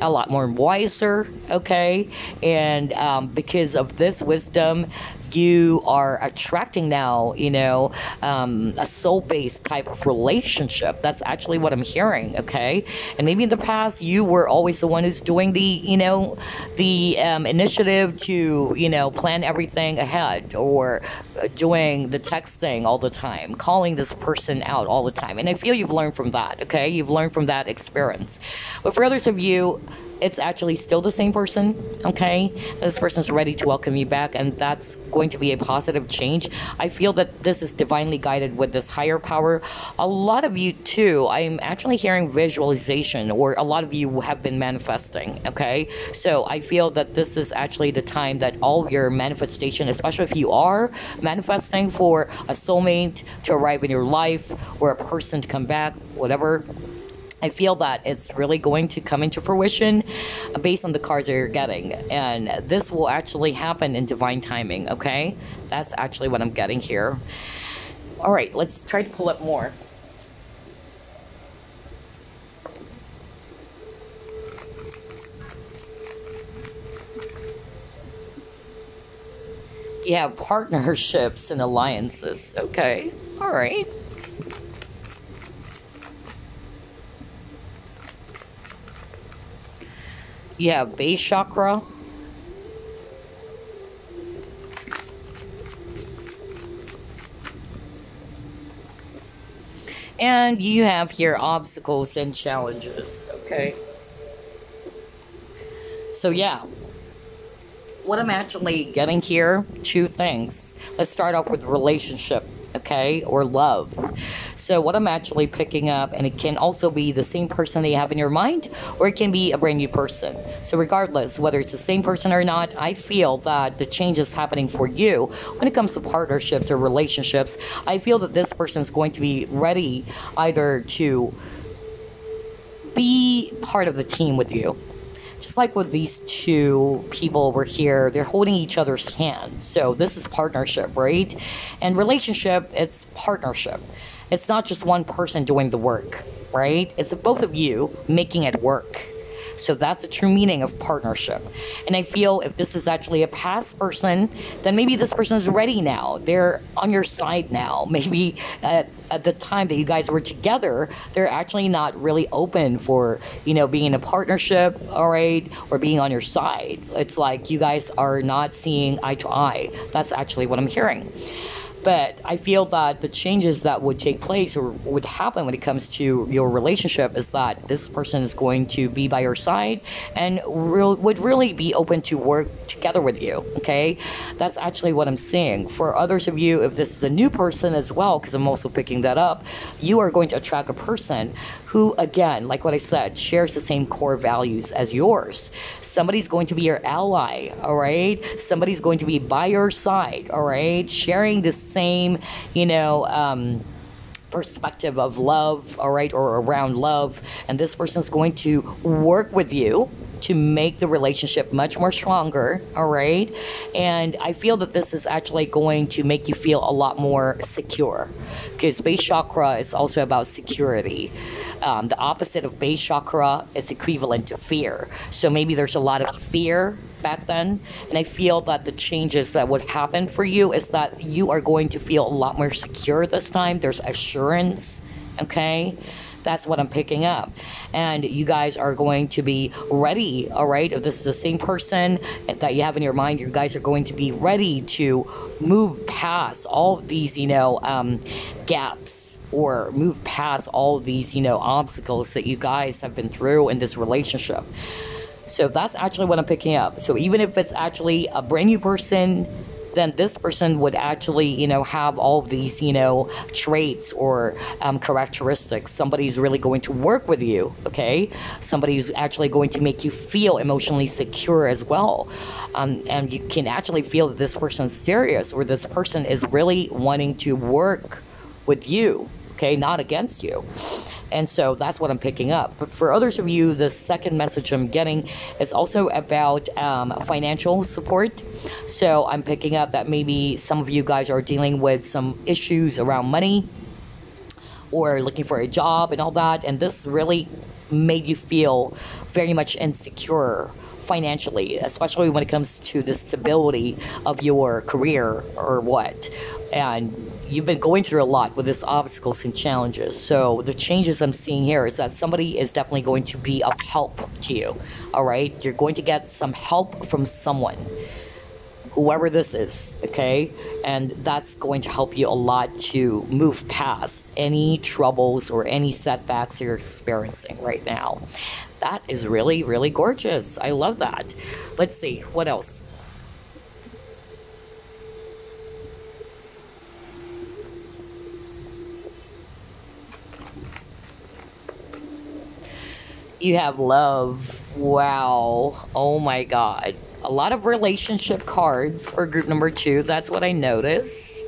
a lot more wiser, okay? And um, because of this wisdom, you are attracting now, you know, um, a soul-based type of relationship. That's actually what I'm hearing, okay? And maybe in the past, you were always the one who's doing the, you know, the um, initiative to, you know, plan everything ahead, or doing the texting all the time, calling this person out all the time. And I feel you've learned from that, okay? You've learned from that experience. But for others of you, it's actually still the same person, okay? This person's ready to welcome you back, and that's going to be a positive change. I feel that this is divinely guided with this higher power. A lot of you too, I'm actually hearing visualization, or a lot of you have been manifesting, okay? So I feel that this is actually the time that all your manifestation, especially if you are manifesting for a soulmate to arrive in your life, or a person to come back, whatever, I feel that it's really going to come into fruition based on the cards that you're getting. And this will actually happen in divine timing, okay? That's actually what I'm getting here. All right, let's try to pull up more. Yeah, partnerships and alliances, okay? All right. Yeah, base chakra. And you have here obstacles and challenges, okay? So yeah, what I'm actually getting here, two things. Let's start off with relationship. okay, or love. So what I'm actually picking up, and it can also be the same person that you have in your mind, or it can be a brand new person. So regardless, whether it's the same person or not, I feel that the change is happening for you when it comes to partnerships or relationships. I feel that this person is going to be ready either to be part of the team with you. Just like with these two people over here, they're holding each other's hand. So this is partnership, right? And relationship, it's partnership. It's not just one person doing the work, right? It's both of you making it work. So that's the true meaning of partnership. And I feel if this is actually a past person, then maybe this person is ready now. They're on your side now. Maybe at, at the time that you guys were together, they're actually not really open for, you know, being in a partnership, all right, or being on your side. It's like you guys are not seeing eye to eye. That's actually what I'm hearing. But I feel that the changes that would take place or would happen when it comes to your relationship is that this person is going to be by your side and real, would really be open to work together with you, okay? That's actually what I'm seeing. For others of you, if this is a new person as well, because I'm also picking that up, you are going to attract a person who, again, like what I said, shares the same core values as yours. Somebody's going to be your ally, all right? Somebody's going to be by your side, all right? Sharing this same, you know, um, perspective of love, all right, or around love. And this person's going to work with you to make the relationship much more stronger, all right? And I feel that this is actually going to make you feel a lot more secure, because base chakra is also about security. Um, the opposite of base chakra is equivalent to fear. So maybe there's a lot of fear back then, and I feel that the changes that would happen for you is that you are going to feel a lot more secure this time. There's assurance, okay? That's what I'm picking up. And you guys are going to be ready, all right? If this is the same person that you have in your mind, you guys are going to be ready to move past all of these, you know, um, gaps, or move past all of these, you know, obstacles that you guys have been through in this relationship. So that's actually what I'm picking up. So even if it's actually a brand new person, then this person would actually, you know, have all of these, you know, traits or um, characteristics. Somebody's really going to work with you, okay? Somebody's actually going to make you feel emotionally secure as well. Um, and you can actually feel that this person's serious, or this person is really wanting to work with you, okay? Not against you. And so that's what I'm picking up. But for others of you, the second message I'm getting is also about um, financial support. So I'm picking up that maybe some of you guys are dealing with some issues around money, or looking for a job and all that. And this really made you feel very much insecure financially, especially when it comes to the stability of your career or what. And you've been going through a lot with these obstacles and challenges. So the changes I'm seeing here is that somebody is definitely going to be of help to you, all right? You're going to get some help from someone, whoever this is, okay? And that's going to help you a lot to move past any troubles or any setbacks you're experiencing right now. That is really, really gorgeous. I love that. Let's see, what else? You have love. Wow. Oh my God. A lot of relationship cards for group number two. That's what I notice.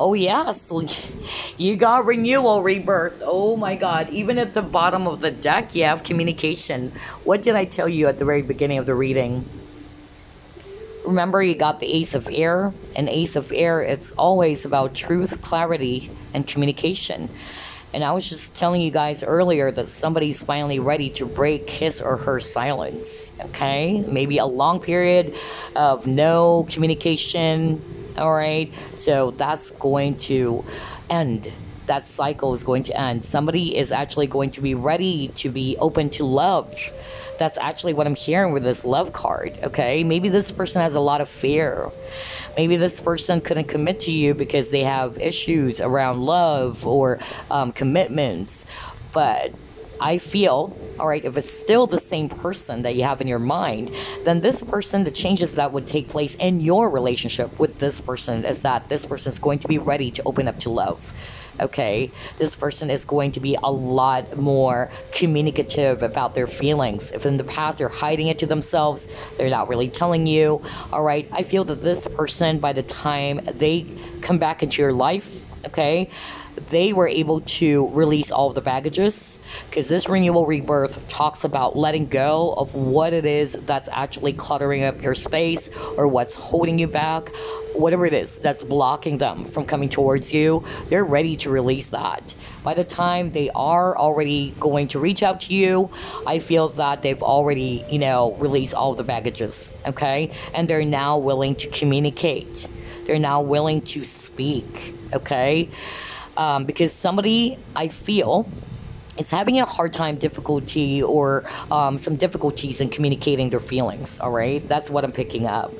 Oh yes, you got renewal, rebirth. Oh my God, even at the bottom of the deck, you have communication. What did I tell you at the very beginning of the reading? Remember, you got the Ace of Air. And Ace of Air, it's always about truth, clarity, and communication. And I was just telling you guys earlier that somebody's finally ready to break his or her silence, okay? Maybe a long period of no communication, all right? So that's going to end. That cycle is going to end. Somebody is actually going to be ready to be open to love. That's actually what I'm hearing with this love card, okay? Maybe this person has a lot of fear. Maybe this person couldn't commit to you because they have issues around love or um, commitments. But I feel, all right, if it's still the same person that you have in your mind, then this person, the changes that would take place in your relationship with this person is that this person is going to be ready to open up to love. Okay, this person is going to be a lot more communicative about their feelings. If in the past they're hiding it to themselves, they're not really telling you. All right, I feel that this person, by the time they come back into your life, okay, they were able to release all of the baggages, because this renewal rebirth talks about letting go of what it is that's actually cluttering up your space, or what's holding you back, whatever it is that's blocking them from coming towards you. They're ready to release that. By the time they are already going to reach out to you, I feel that they've already, you know, released all of the baggages, okay? And they're now willing to communicate. They're now willing to speak, okay? Um, because somebody, I feel, is having a hard time, difficulty, or um, some difficulties in communicating their feelings, all right? That's what I'm picking up.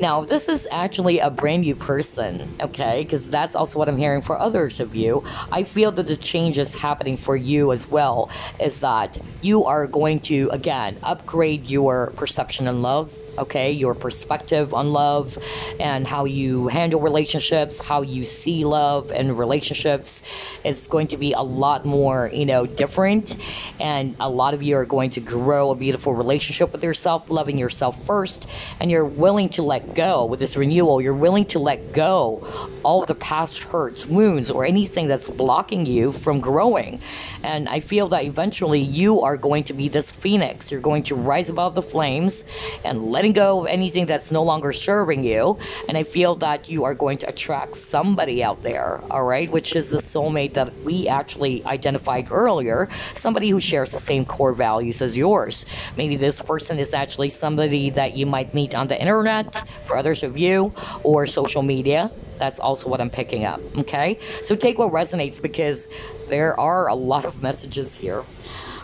Now, this is actually a brand new person, okay? Because that's also what I'm hearing for others of you. I feel that the changes happening for you as well is that you are going to, again, upgrade your perception in love. Okay, your perspective on love and how you handle relationships, how you see love and relationships is going to be a lot more, you know, different. And a lot of you are going to grow a beautiful relationship with yourself, loving yourself first. And you're willing to let go with this renewal. You're willing to let go all of the past hurts, wounds, or anything that's blocking you from growing. And I feel that eventually you are going to be this phoenix. You're going to rise above the flames and let letting go of anything that's no longer serving you. And I feel that you are going to attract somebody out there, all right, which is the soulmate that we actually identified earlier, somebody who shares the same core values as yours. Maybe this person is actually somebody that you might meet on the internet, for others of you, or social media. That's also what I'm picking up, okay? So take what resonates, because there are a lot of messages here.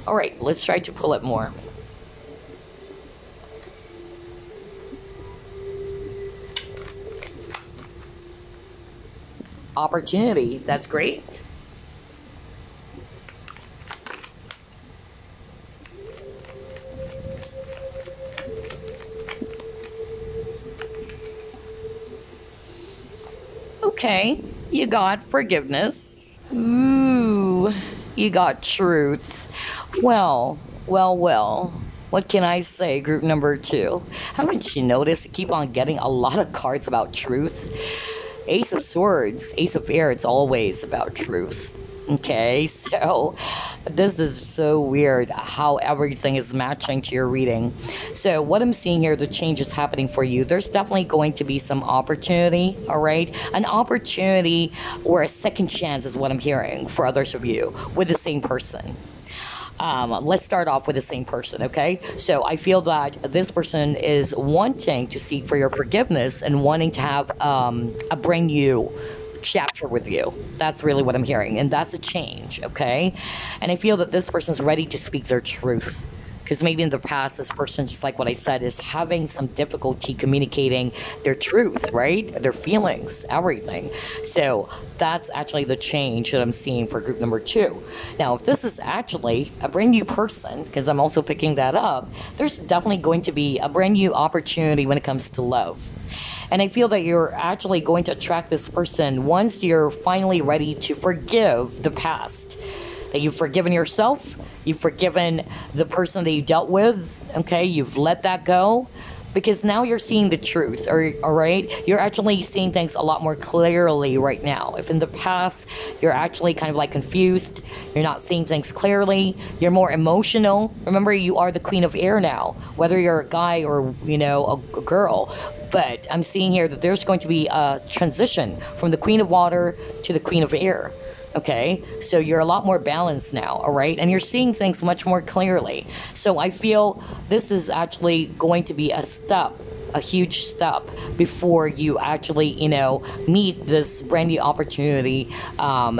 All right, let's try to pull it more. Opportunity, that's great. Okay, you got forgiveness. Ooh, you got truth. Well, well, well. What can I say, group number two? Haven't you noticed you keep on getting a lot of cards about truth? Ace of Swords, Ace of Air, it's always about truth. Okay, so this is so weird how everything is matching to your reading. So what I'm seeing here, the change is happening for you. There's definitely going to be some opportunity, all right? An opportunity or a second chance is what I'm hearing for others of you with the same person. Um, let's start off with the same person, okay? So I feel that this person is wanting to seek for your forgiveness and wanting to have um, a brand new chapter with you. That's really what I'm hearing, and that's a change, okay? And I feel that this person's ready to speak their truth. Because maybe in the past, this person, just like what I said, is having some difficulty communicating their truth, right? Their feelings, everything. So that's actually the change that I'm seeing for group number two. Now, if this is actually a brand new person, because I'm also picking that up, there's definitely going to be a brand new opportunity when it comes to love. And I feel that you're actually going to attract this person once you're finally ready to forgive the past. That you've forgiven yourself, you've forgiven the person that you dealt with, okay? You've let that go, because now you're seeing the truth, or, all right? You're actually seeing things a lot more clearly right now. If in the past, you're actually kind of like confused, you're not seeing things clearly, you're more emotional. Remember, you are the Queen of Air now, whether you're a guy or, you know, a, a girl. But I'm seeing here that there's going to be a transition from the Queen of Water to the Queen of Air. Okay, so you're a lot more balanced now, all right? And you're seeing things much more clearly. So I feel this is actually going to be a step, a huge step, before you actually, you know, meet this brand new opportunity um,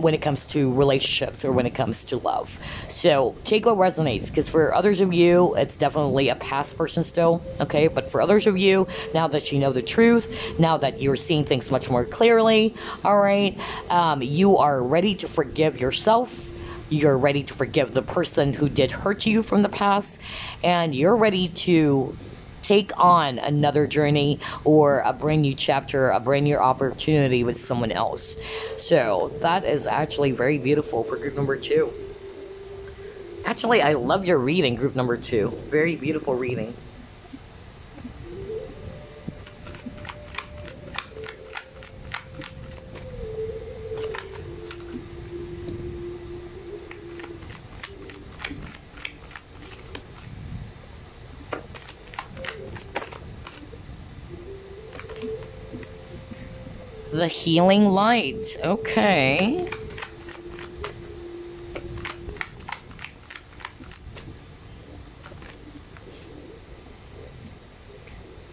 when it comes to relationships or when it comes to love. So take what resonates, because for others of you, it's definitely a past person still, okay? But for others of you, now that you know the truth, now that you're seeing things much more clearly, all right, um, you are ready to forgive yourself. you're ready to forgive the person who did hurt you from the past, and you're ready to take on another journey or a brand new chapter, a brand new opportunity with someone else. So that is actually very beautiful for group number two. Actually, I love your reading, group number two. Very beautiful reading. The healing light. Okay.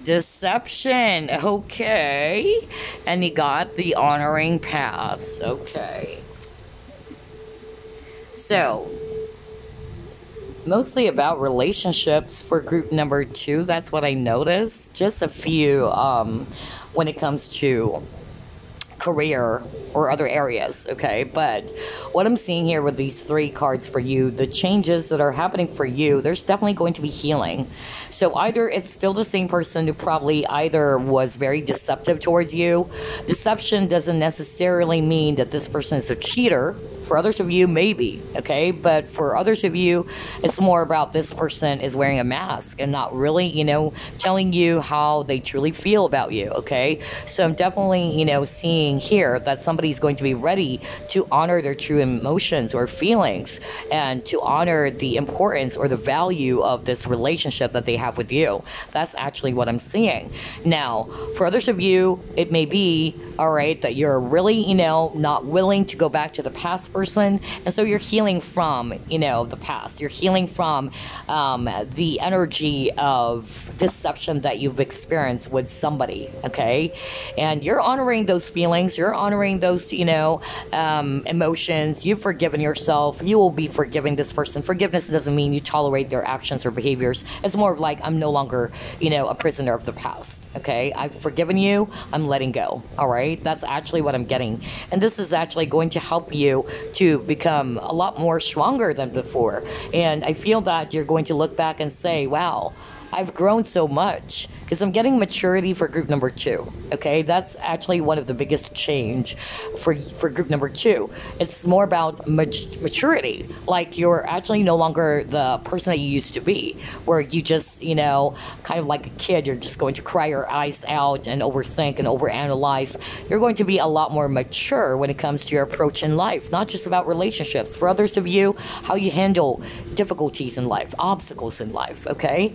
Deception. Okay. And you got the honoring path. Okay. So, mostly about relationships for group number two. That's what I noticed. Just a few um, when it comes to career or other areas, okay? But what I'm seeing here with these three cards for you, the changes that are happening for you, there's definitely going to be healing. So either it's still the same person who probably either was very deceptive towards you. Deception doesn't necessarily mean that this person is a cheater. For others of you, maybe, okay? But for others of you, it's more about this person is wearing a mask and not really, you know, telling you how they truly feel about you, okay? So I'm definitely, you know, seeing here that somebody's going to be ready to honor their true emotions or feelings and to honor the importance or the value of this relationship that they have with you. That's actually what I'm seeing. Now, for others of you, it may be, all right, that you're really, you know, not willing to go back to the past person Person. And so you're healing from, you know, the past. You're healing from um, the energy of deception that you've experienced with somebody, okay? And you're honoring those feelings. You're honoring those, you know, um, emotions. You've forgiven yourself. You will be forgiving this person. Forgiveness doesn't mean you tolerate their actions or behaviors. It's more of like, I'm no longer, you know, a prisoner of the past, okay? I've forgiven you. I'm letting go, all right? That's actually what I'm getting. And this is actually going to help you to become a lot more stronger than before. And I feel that you're going to look back and say, wow, I've grown so much, because I'm getting maturity for group number two, okay? That's actually one of the biggest change for, for group number two. It's more about mat maturity. Like, you're actually no longer the person that you used to be, where you just, you know, kind of like a kid, you're just going to cry your eyes out and overthink and overanalyze. You're going to be a lot more mature when it comes to your approach in life, not just about relationships. For others of you, how you handle difficulties in life, obstacles in life, okay?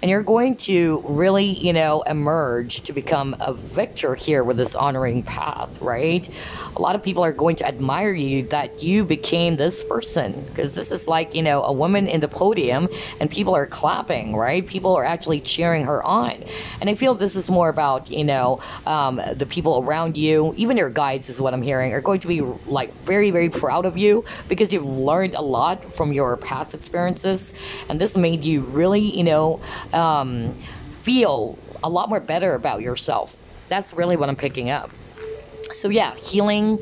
And you're going to really, you know, emerge to become a victor here with this honoring path, right? A lot of people are going to admire you that you became this person, because this is like, you know, a woman in the podium and people are clapping, right? People are actually cheering her on. And I feel this is more about, you know, um, the people around you, even your guides is what I'm hearing, are going to be like very, very proud of you, because you've learned a lot from your past experiences. And this made you really, you know, Um, feel a lot more better about yourself. That's really what I'm picking up. So yeah, healing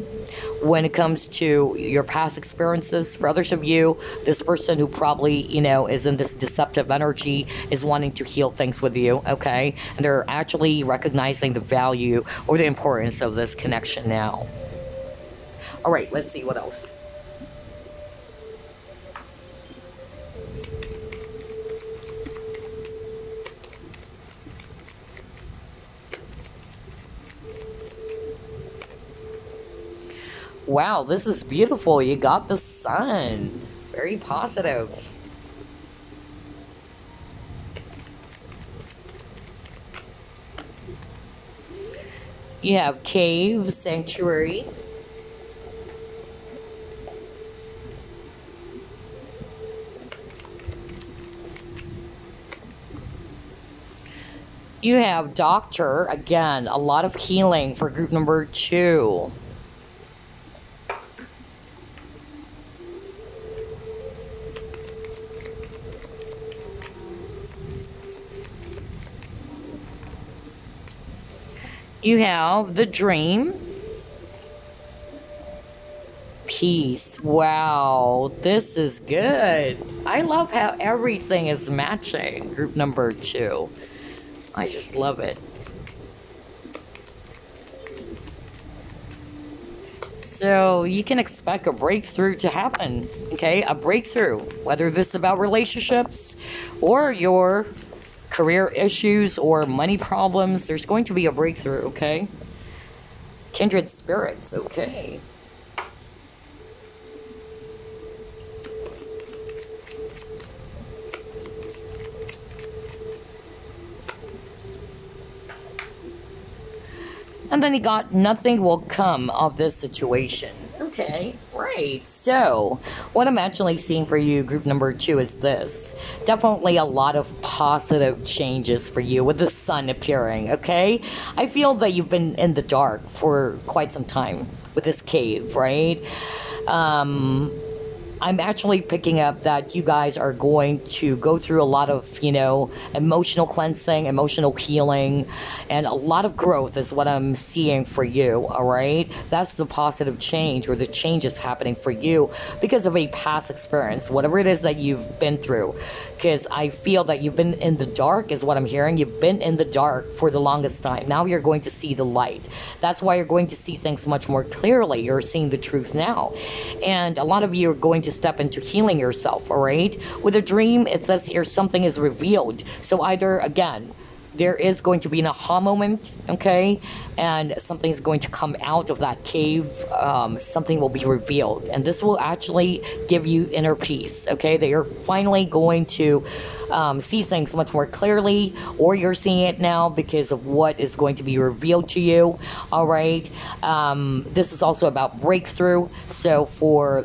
when it comes to your past experiences. For others of you, this person who probably, you know, is in this deceptive energy is wanting to heal things with you, okay? And they're actually recognizing the value or the importance of this connection now. All right, let's see what else. Wow, this is beautiful. You got the sun. Very positive. You have cave, sanctuary. You have doctor. Again, a lot of healing for group number two. You have the dream, piece. Wow, this is good. I love how everything is matching. Group number two. I just love it. So you can expect a breakthrough to happen, okay? A breakthrough, whether this is about relationships or your career issues or money problems, there's going to be a breakthrough, okay? Kindred spirits, okay. And then he got, nothing will come of this situation. Okay, right. So, what I'm actually seeing for you, group number two, is this. Definitely a lot of positive changes for you with the sun appearing, okay? I feel that you've been in the dark for quite some time with this cave, right? Um... I'm actually picking up that you guys are going to go through a lot of, you know, emotional cleansing, emotional healing, and a lot of growth is what I'm seeing for you, all right? That's the positive change, or the change is happening for you because of a past experience, whatever it is that you've been through. Because I feel that you've been in the dark is what I'm hearing. You've been in the dark for the longest time. Now you're going to see the light. That's why you're going to see things much more clearly. You're seeing the truth now. And a lot of you are going to to step into healing yourself, all right? With a dream, it says here something is revealed. So either, again, there is going to be an aha moment, okay? And something is going to come out of that cave. Um, something will be revealed. And this will actually give you inner peace, okay? That you're finally going to um, see things much more clearly, or you're seeing it now because of what is going to be revealed to you, all right? Um, this is also about breakthrough. So for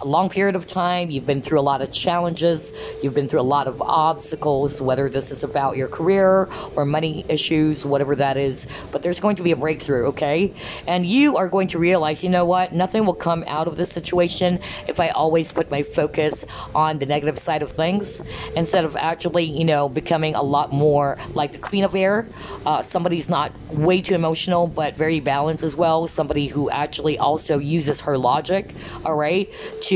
a long period of time, you've been through a lot of challenges, you've been through a lot of obstacles, whether this is about your career or money issues, whatever that is, but there's going to be a breakthrough, okay? And you are going to realize, you know what, nothing will come out of this situation if I always put my focus on the negative side of things, instead of actually, you know, becoming a lot more like the Queen of Air, uh, somebody's not way too emotional, but very balanced as well, somebody who actually also uses her logic, all right, to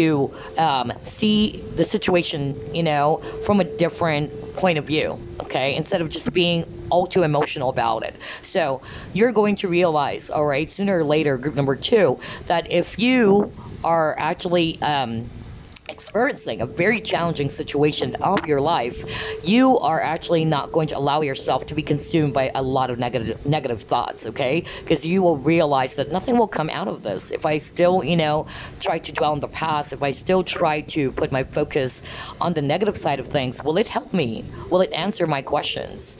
um, see the situation, you know, from a different point of view, okay, instead of just being all too emotional about it. So you're going to realize, all right, sooner or later, group number two, that if you are actually um, experiencing a very challenging situation of your life, you are actually not going to allow yourself to be consumed by a lot of negative negative thoughts, okay? Because you will realize that nothing will come out of this if I still, you know, try to dwell on the past, if I still try to put my focus on the negative side of things. Will it help me? Will it answer my questions?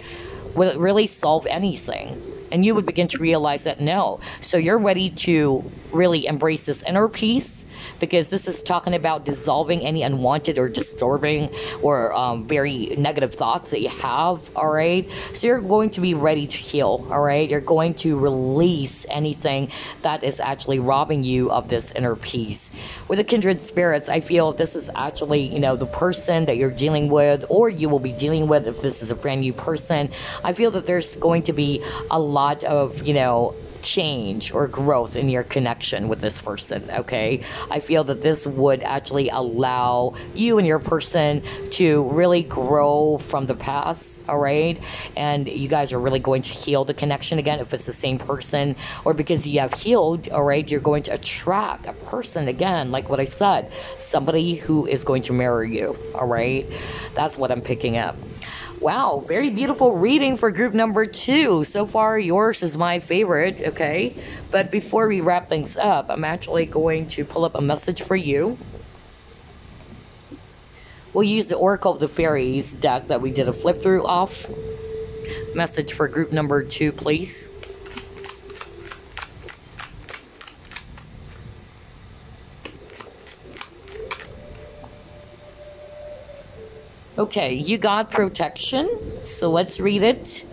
Will it really solve anything? And you would begin to realize that no. So you're ready to really embrace this inner peace, because this is talking about dissolving any unwanted or disturbing or um, very negative thoughts that you have, all right? So you're going to be ready to heal, all right? You're going to release anything that is actually robbing you of this inner peace. With the kindred spirits, I feel this is actually, you know, the person that you're dealing with, or you will be dealing with if this is a brand new person. I feel that there's going to be a lot lot of, you know, change or growth in your connection with this person, okay? I feel that this would actually allow you and your person to really grow from the past, all right? And you guys are really going to heal the connection again if it's the same person, or because you have healed, all right, you're going to attract a person again, like what I said, somebody who is going to mirror you, all right? That's what I'm picking up. Wow, very beautiful reading for group number two. So far, yours is my favorite, okay? But before we wrap things up, I'm actually going to pull up a message for you. We'll use the Oracle of the Fairies deck that we did a flip through off. Message for group number two, please. Okay, you got protection, so let's read it.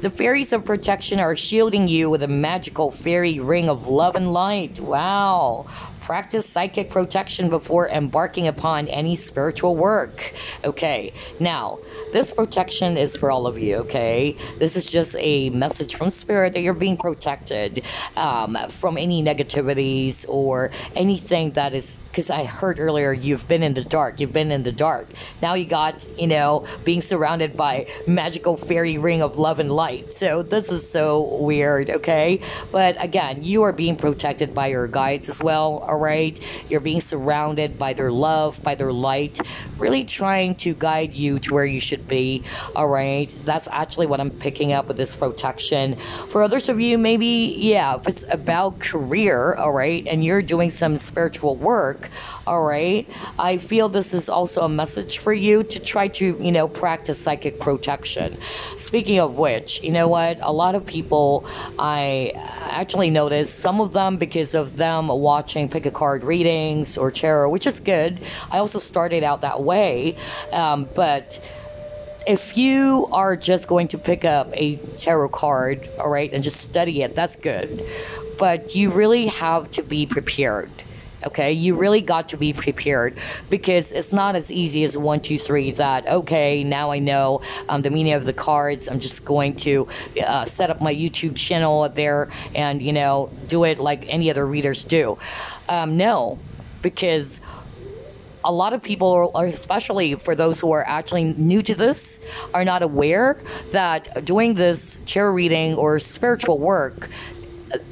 The fairies of protection are shielding you with a magical fairy ring of love and light. Wow. Practice psychic protection before embarking upon any spiritual work. Okay, now, this protection is for all of you, okay? This is just a message from Spirit that you're being protected um, from any negativities or anything that is, because I heard earlier, you've been in the dark. You've been in the dark. Now you got, you know, being surrounded by magical fairy ring of love and light. So this is so weird, okay? But again, you are being protected by your guides as well, all right? You're being surrounded by their love, by their light, really trying to guide you to where you should be, all right? That's actually what I'm picking up with this protection. For others of you, maybe, yeah, if it's about career, all right, and you're doing some spiritual work, all right, I feel this is also a message for you to try to, you know, practice psychic protection. Speaking of which, you know what? A lot of people, I actually noticed some of them because of them watching pick a card readings or tarot, which is good. I also started out that way, um, but if you are just going to pick up a tarot card, all right, and just study it, that's good. But you really have to be prepared. Okay, you really got to be prepared because it's not as easy as one, two, three that, okay, now I know um, the meaning of the cards. I'm just going to uh, set up my YouTube channel there and, you know, do it like any other readers do. Um, no, because a lot of people, are, especially for those who are actually new to this, are not aware that doing this tarot reading or spiritual work,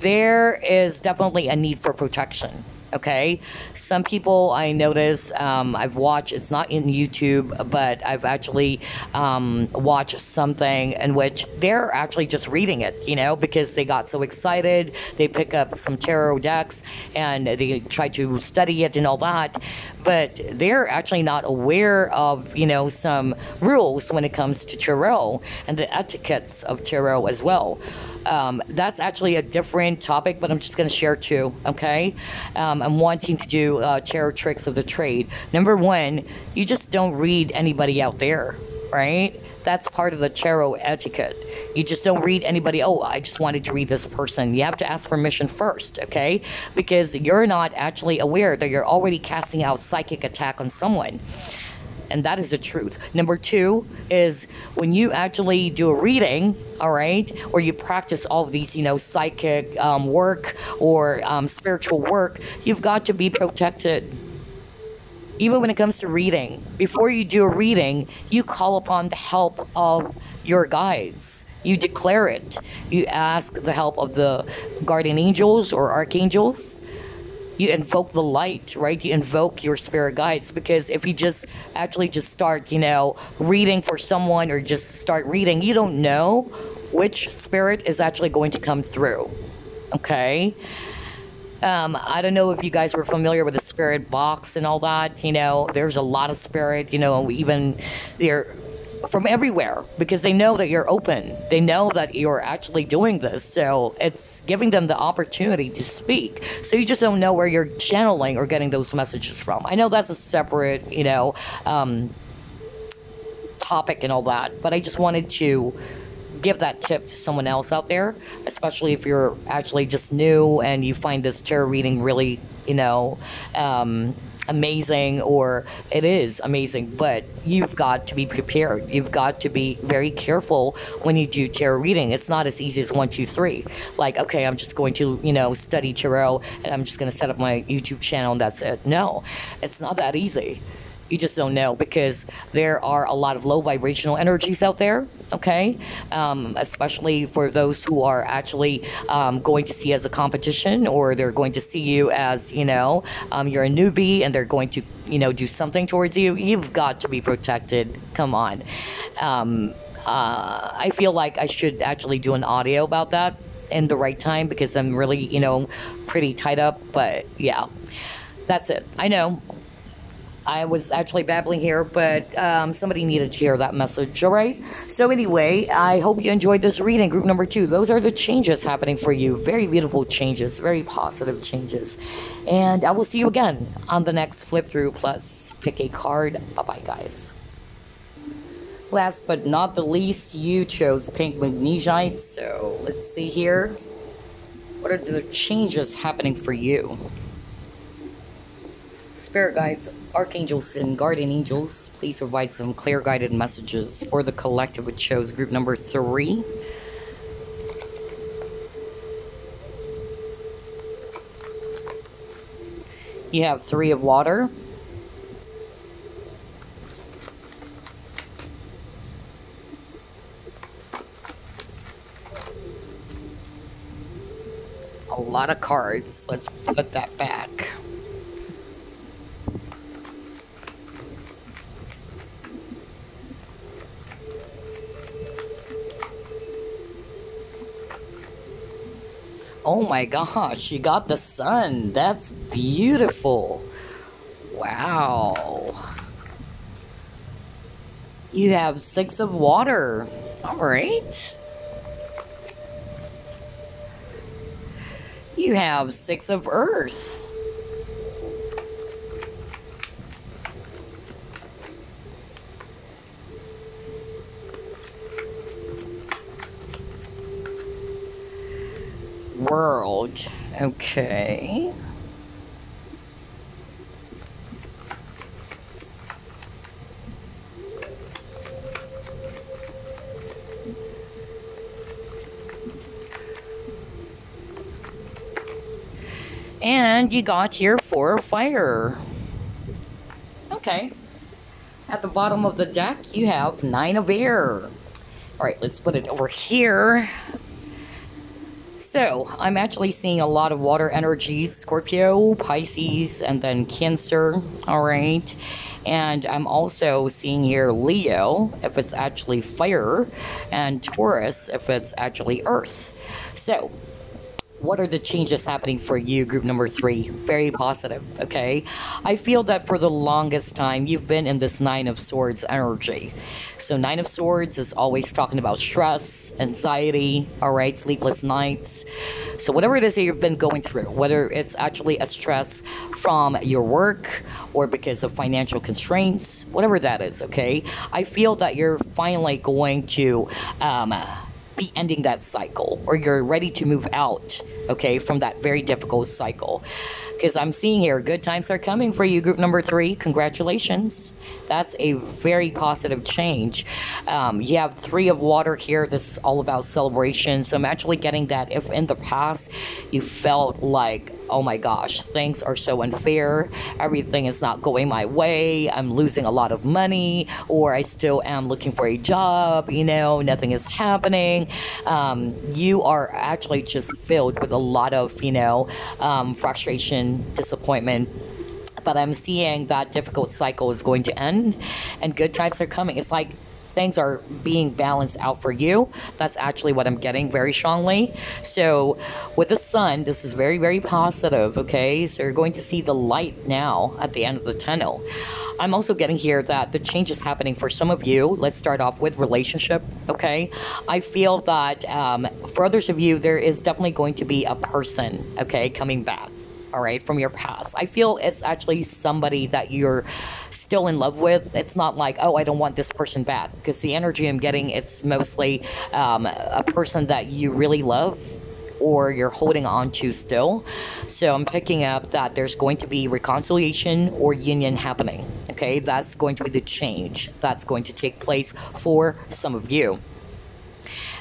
there is definitely a need for protection. Okay, some people I notice, um, I've watched, it's not in YouTube, but I've actually um, watched something in which they're actually just reading it, you know, because they got so excited. They pick up some tarot decks and they try to study it and all that, but they're actually not aware of, you know, some rules when it comes to tarot and the etiquettes of tarot as well. Um, that's actually a different topic, but I'm just going to share two, okay? Um, I'm wanting to do uh, tarot tricks of the trade. Number one, you just don't read anybody out there, right? That's part of the tarot etiquette. You just don't read anybody, oh, I just wanted to read this person. You have to ask permission first, okay? Because you're not actually aware that you're already casting out psychic attack on someone. And that is the truth. Number two is when you actually do a reading, all right, or you practice all of these, you know, psychic um, work or um, spiritual work, you've got to be protected. Even when it comes to reading, before you do a reading, you call upon the help of your guides. You declare it. You ask the help of the guardian angels or archangels. You invoke the light, right? You invoke your spirit guides, because if you just actually just start, you know, reading for someone or just start reading, you don't know which spirit is actually going to come through, okay? Um, I don't know if you guys were familiar with the spirit box and all that, you know, there's a lot of spirit, you know, even there from everywhere, because they know that you're open. They know that you're actually doing this. So it's giving them the opportunity to speak. So you just don't know where you're channeling or getting those messages from. I know that's a separate, you know, um, topic and all that, but I just wanted to give that tip to someone else out there, especially if you're actually just new and you find this tarot reading really, you know, um, amazing, or it is amazing, but you've got to be prepared. You've got to be very careful when you do tarot reading. It's not as easy as one, two, three. Like, okay, I'm just going to, you know, study tarot and I'm just going to set up my YouTube channel and that's it. No, it's not that easy. You just don't know, because there are a lot of low vibrational energies out there, okay? Um, especially for those who are actually um, going to see as a competition, or they're going to see you as, you know, um, you're a newbie and they're going to, you know, do something towards you. You've got to be protected. Come on. Um, uh, I feel like I should actually do an audio about that in the right time, because I'm really, you know, pretty tied up, but yeah, that's it. I know. I was actually babbling here, but um, somebody needed to hear that message, all right? So anyway, I hope you enjoyed this reading, group number two. Those are the changes happening for you. Very beautiful changes, very positive changes. And I will see you again on the next flip through plus pick a card. Bye-bye, guys. Last but not the least, you chose Pink Magnesite. So let's see here. What are the changes happening for you? spirit guides, archangels, and guardian angels, please provide some clear guided messages for the collective, which shows group number three. You have three of water. A lot of cards. Let's put that back. Oh my gosh, you got the sun. That's beautiful. Wow. You have six of water. All right. You have six of earth. World. Okay. And you got here for fire. Okay. At the bottom of the deck, you have nine of air. All right, let's put it over here. So, I'm actually seeing a lot of water energies, Scorpio, Pisces, and then Cancer. All right. And I'm also seeing here Leo, if it's actually fire, and Taurus, if it's actually earth. So, what are the changes happening for you, group number three? Very positive, okay? I feel that for the longest time, you've been in this Nine of Swords energy. So Nine of Swords is always talking about stress, anxiety, all right, sleepless nights. So whatever it is that you've been going through, whether it's actually a stress from your work or because of financial constraints, whatever that is, okay? I feel that you're finally going to um, be ending that cycle, or you're ready to move out, okay, from that very difficult cycle, because I'm seeing here good times are coming for you, group number three. Congratulations, that's a very positive change. Um, you have three of water here. This is all about celebration, so I'm actually getting that if in the past you felt like, oh my gosh, things are so unfair, everything is not going my way, I'm losing a lot of money, or I still am looking for a job, you know, nothing is happening. Um, you are actually just filled with a lot of, you know, um, frustration, disappointment. But I'm seeing that difficult cycle is going to end and good times are coming. It's like things are being balanced out for you. That's actually what I'm getting very strongly. So with the sun, this is very, very positive, okay? So you're going to see the light now at the end of the tunnel. I'm also getting here that the change is happening for some of you. Let's start off with relationship, okay? I feel that um, for others of you, there is definitely going to be a person, okay, coming back. All right, from your past. I feel it's actually somebody that you're still in love with. It's not like, oh, I don't want this person back, because the energy I'm getting, it's mostly um, a person that you really love or you're holding on to still. So I'm picking up that there's going to be reconciliation or union happening, okay? That's going to be the change that's going to take place for some of you.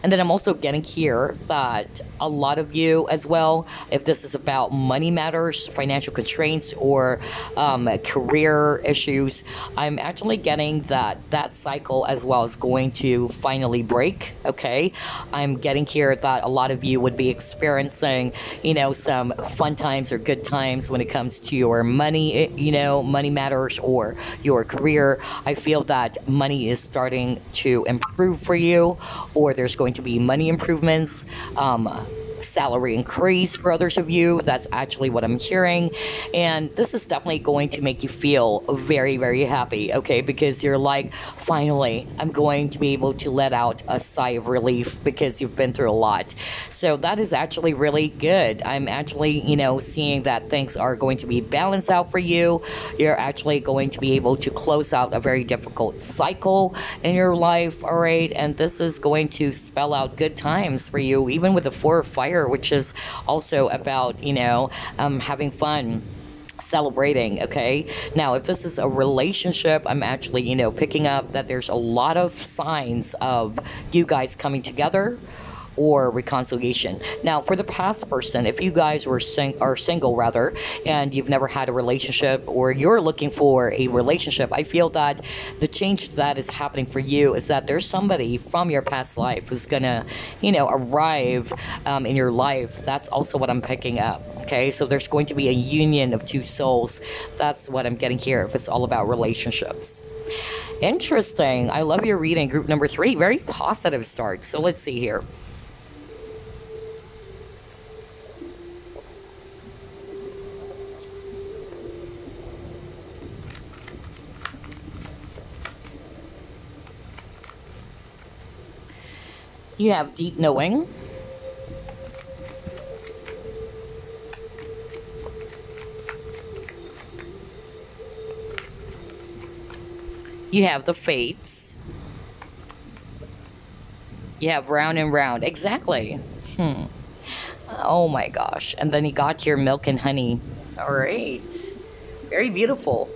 And then I'm also getting here that a lot of you as well, if this is about money matters, financial constraints, or um, career issues, I'm actually getting that that cycle as well is going to finally break, okay? I'm getting here that a lot of you would be experiencing, you know, some fun times or good times when it comes to your money, you know, money matters or your career. I feel that money is starting to improve for you, or there's going to be money improvements, um, salary increase for others of you. That's actually what I'm hearing. And this is definitely going to make you feel very, very happy, okay? Because you're like, finally, I'm going to be able to let out a sigh of relief because you've been through a lot. So that is actually really good. I'm actually, you know, seeing that things are going to be balanced out for you. You're actually going to be able to close out a very difficult cycle in your life, all right? And this is going to spell out good times for you, even with the four of fire, which is also about, you know, um, having fun, celebrating, okay? Now, if this is a relationship, I'm actually, you know, picking up that there's a lot of signs of you guys coming together or reconciliation. Now, for the past person, if you guys were sing are single rather, and you've never had a relationship, or you're looking for a relationship, I feel that the change that is happening for you is that there's somebody from your past life who's gonna, you know, arrive um, in your life. That's also what I'm picking up. Okay, so there's going to be a union of two souls. That's what I'm getting here, if it's all about relationships. Interesting. I love your reading. Group number three, very positive start. So let's see here. You have deep knowing. You have the fates. You have round and round. Exactly. Hmm. Oh my gosh. And then you got your milk and honey. All right. Very beautiful.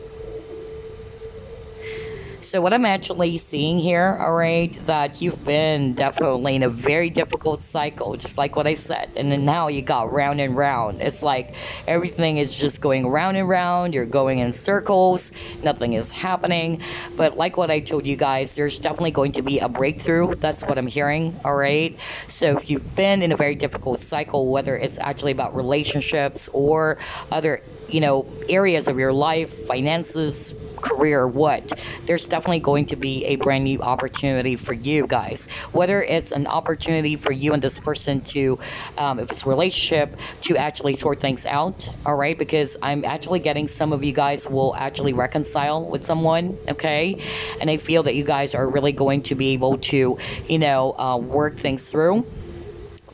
So what I'm actually seeing here, all right, that you've been definitely in a very difficult cycle, just like what I said. And then now you got round and round. It's like everything is just going round and round. You're going in circles. Nothing is happening. But like what I told you guys, there's definitely going to be a breakthrough. That's what I'm hearing, all right? So if you've been in a very difficult cycle, whether it's actually about relationships or other, you know, areas of your life, finances, career, what, there's definitely going to be a brand new opportunity for you guys, whether it's an opportunity for you and this person to um, if it's a relationship, to actually sort things out, all right? Because I'm actually getting some of you guys will actually reconcile with someone, okay? And I feel that you guys are really going to be able to, you know, uh, work things through.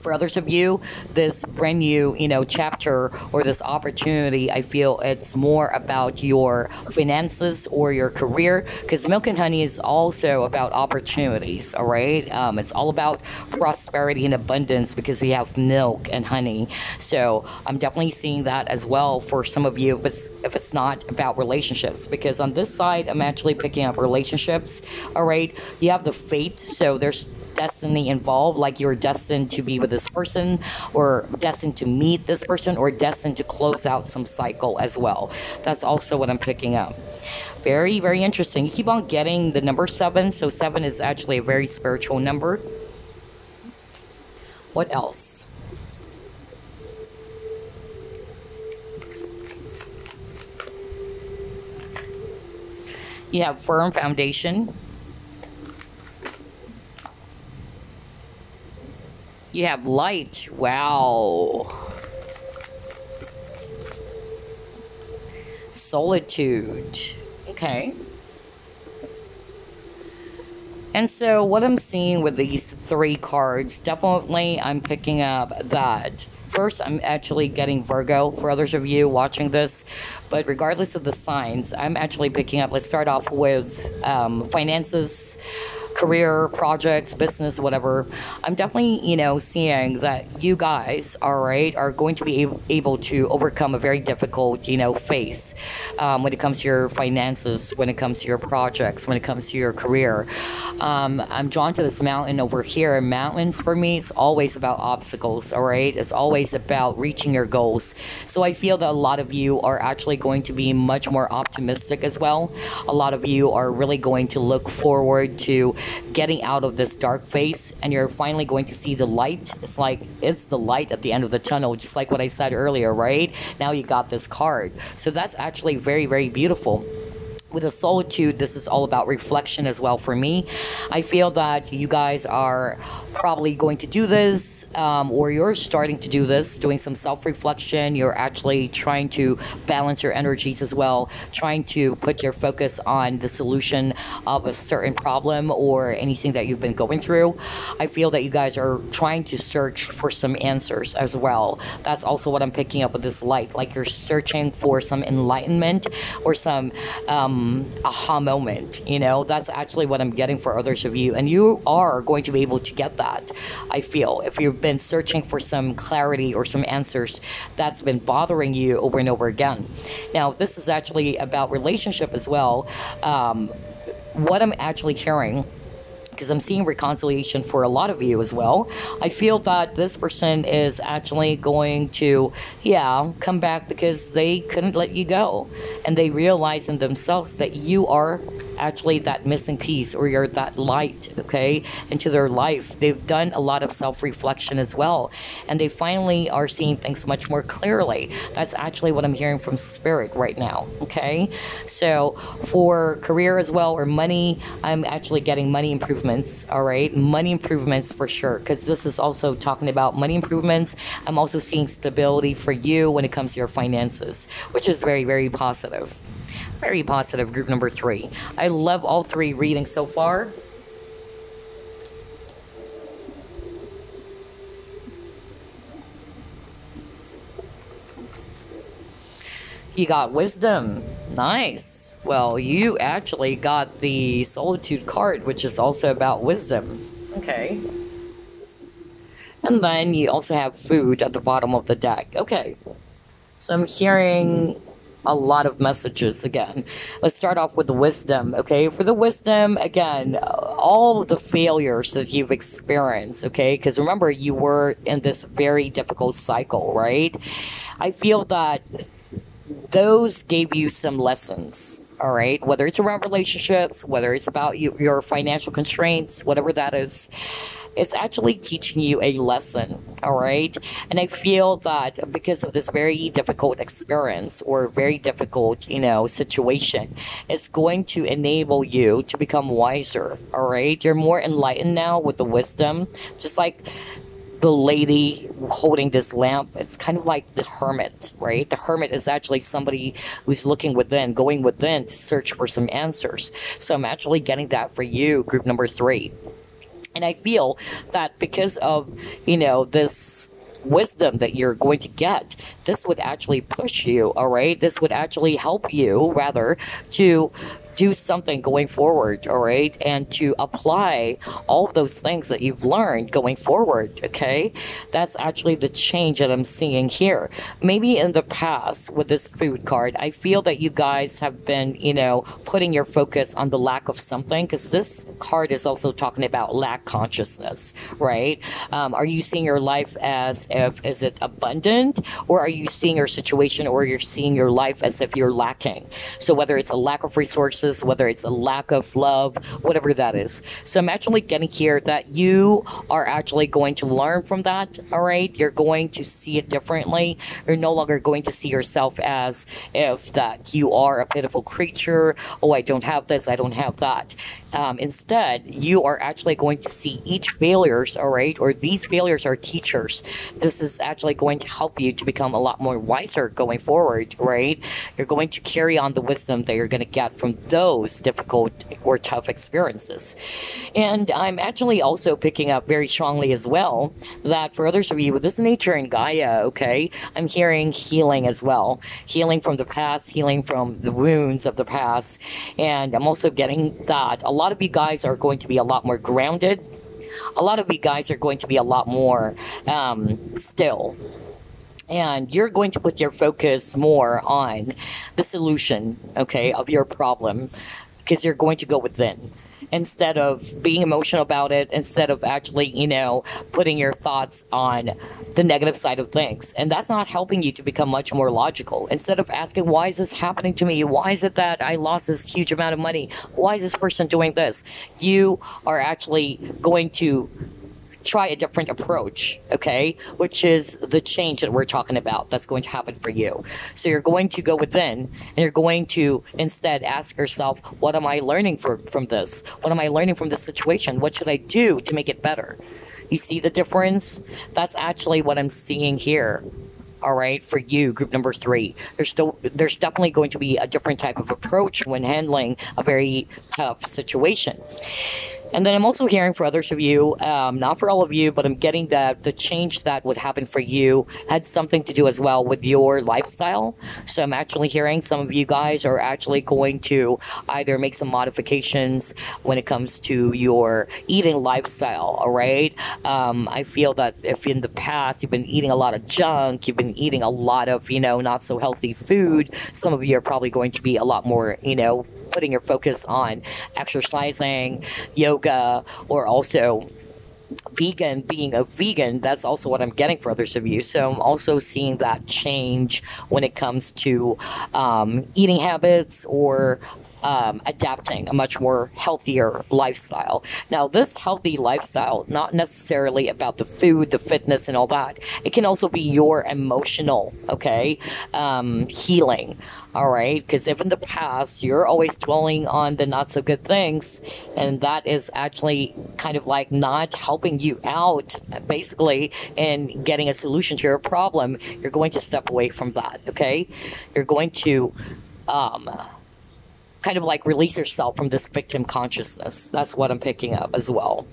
For others of you, this brand new, you know, chapter or this opportunity, I feel it's more about your finances or your career, because milk and honey is also about opportunities, all right? Um, it's all about prosperity and abundance because we have milk and honey. So I'm definitely seeing that as well for some of you, if it's, if it's not about relationships, because on this side, I'm actually picking up relationships, all right? You have the fate, so there's destiny involved, like you're destined to be with this person, or destined to meet this person, or destined to close out some cycle as well. That's also what I'm picking up. Very, very interesting. You keep on getting the number seven, so seven is actually a very spiritual number. What else? You have firm foundation. You have light. Wow. Solitude. Okay. And so what I'm seeing with these three cards, definitely I'm picking up that. First, I'm actually getting Virgo for others of you watching this. But regardless of the signs, I'm actually picking up. Let's start off with um, finances. Career, projects, business, whatever. I'm definitely, you know, seeing that you guys, all right, are going to be able to overcome a very difficult, you know, phase um, when it comes to your finances, when it comes to your projects, when it comes to your career. Um, I'm drawn to this mountain over here. Mountains, for me, it's always about obstacles, all right? It's always about reaching your goals. So I feel that a lot of you are actually going to be much more optimistic as well. A lot of you are really going to look forward to getting out of this dark phase, and you're finally going to see the light. It's like it's the light at the end of the tunnel, just like what I said earlier, right? Now you got this card. So that's actually very, very beautiful. With a solitude, this is all about reflection as well for me. I feel that you guys are probably going to do this, um, or you're starting to do this, doing some self-reflection. You're actually trying to balance your energies as well, trying to put your focus on the solution of a certain problem or anything that you've been going through. I feel that you guys are trying to search for some answers as well. That's also what I'm picking up with this light, like you're searching for some enlightenment or some um, um, aha moment. You know, that's actually what I'm getting for others of you. And you are going to be able to get that, I feel. If you've been searching for some clarity or some answers that's been bothering you over and over again. Now, this is actually about relationship as well. Um, what I'm actually hearing, because I'm seeing reconciliation for a lot of you as well. I feel that this person is actually going to, yeah, come back because they couldn't let you go. And they realize in themselves that you are actually that missing piece, or you're that light, okay, into their life. They've done a lot of self-reflection as well. And they finally are seeing things much more clearly. That's actually what I'm hearing from spirit right now, okay? So for career as well, or money, I'm actually getting money improvement. All right, money improvements for sure, because this is also talking about money improvements. I'm also seeing stability for you when it comes to your finances, which is very, very positive. Very positive, group number three. I love all three readings so far. You got wisdom. Nice. Well, you actually got the Solitude card, which is also about wisdom. Okay. And then you also have food at the bottom of the deck. Okay. So I'm hearing a lot of messages again. Let's start off with the wisdom, okay? For the wisdom, again, all of the failures that you've experienced, okay? Because remember, you were in this very difficult cycle, right? I feel that those gave you some lessons. All right, whether it's around relationships, whether it's about you, your financial constraints, whatever that is, it's actually teaching you a lesson, all right? And I feel that because of this very difficult experience or very difficult, you know, situation, it's going to enable you to become wiser, all right? You're more enlightened now with the wisdom, just like the lady holding this lamp. It's kind of like the hermit, right? The hermit is actually somebody who's looking within, going within to search for some answers. So I'm actually getting that for you, group number three. And I feel that because of, you know, this wisdom that you're going to get, this would actually push you, all right? This would actually help you, rather, to do something going forward, all right? And to apply all those things that you've learned going forward, okay? That's actually the change that I'm seeing here. Maybe in the past with this food card, I feel that you guys have been, you know, putting your focus on the lack of something, because this card is also talking about lack consciousness, right? Um, are you seeing your life as if, is it abundant? Or are you seeing your situation, or you're seeing your life as if you're lacking? So whether it's a lack of resources, whether it's a lack of love, whatever that is. So I'm actually getting here that you are actually going to learn from that, all right? You're going to see it differently. You're no longer going to see yourself as if that you are a pitiful creature. Oh, I don't have this, I don't have that. Um, instead, you are actually going to see each failures, all right? Or these failures are teachers. This is actually going to help you to become a lot more wiser going forward, right? You're going to carry on the wisdom that you're going to get from those difficult or tough experiences. And I'm actually also picking up very strongly as well that for others of you with this nature and Gaia, okay, I'm hearing healing as well. Healing from the past, healing from the wounds of the past. And I'm also getting that a lot of you guys are going to be a lot more grounded. A lot of you guys are going to be a lot more um, still. And you're going to put your focus more on the solution, okay, of your problem, because you're going to go within. Instead of being emotional about it, instead of actually, you know, putting your thoughts on the negative side of things. And that's not helping you to become much more logical. Instead of asking, why is this happening to me? Why is it that I lost this huge amount of money? Why is this person doing this? You are actually going to try a different approach, okay, which is the change that we're talking about that's going to happen for you. So you're going to go within, and you're going to instead ask yourself, what am I learning for, from this? What am I learning from this situation? What should I do to make it better? You see the difference? That's actually what I'm seeing here. All right, for you, group number three, there's still there's definitely going to be a different type of approach when handling a very tough situation. And then I'm also hearing for others of you, um, not for all of you, but I'm getting that the change that would happen for you had something to do as well with your lifestyle. So I'm actually hearing some of you guys are actually going to either make some modifications when it comes to your eating lifestyle, all right? Um, I feel that if in the past you've been eating a lot of junk, you've been eating a lot of, you know, not so healthy food, some of you are probably going to be a lot more, you know, putting your focus on exercising, yoga, or also vegan, being a vegan. That's also what I'm getting for others of you. So I'm also seeing that change when it comes to um, eating habits or Um, adapting a much more healthier lifestyle. Now, this healthy lifestyle, not necessarily about the food, the fitness, and all that. It can also be your emotional, okay, um, healing, all right? Because if in the past, you're always dwelling on the not-so-good things, and that is actually kind of like not helping you out, basically, in getting a solution to your problem, you're going to step away from that, okay? You're going to... Um, kind of like release yourself from this victim consciousness. That's what I'm picking up as well.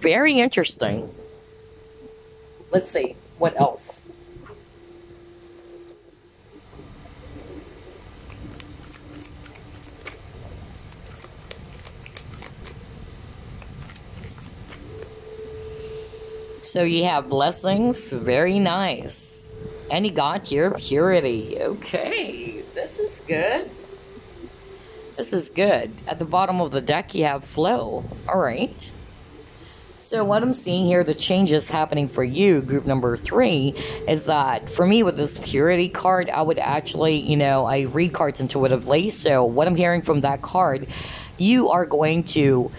Very interesting. Let's see, what else? So you have blessings, very nice. Any God here, purity, okay, this is good. This is good. At the bottom of the deck, you have flow. All right. So what I'm seeing here, the changes happening for you, group number three, is that for me with this purity card, I would actually, you know, I read cards intuitively. So what I'm hearing from that card, you are going to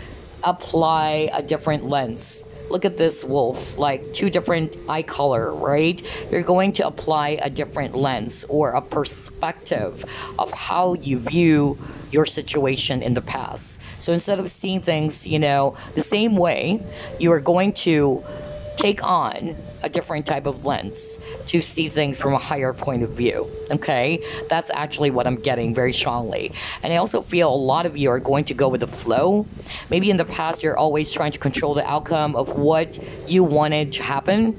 apply a different lens. Look at this wolf, like two different eye color, right? You're going to apply a different lens or a perspective of how you view your situation in the past. So instead of seeing things, you know, the same way, you are going to take on a different type of lens to see things from a higher point of view, okay? That's actually what I'm getting very strongly. And I also feel a lot of you are going to go with the flow. Maybe in the past, you're always trying to control the outcome of what you wanted to happen,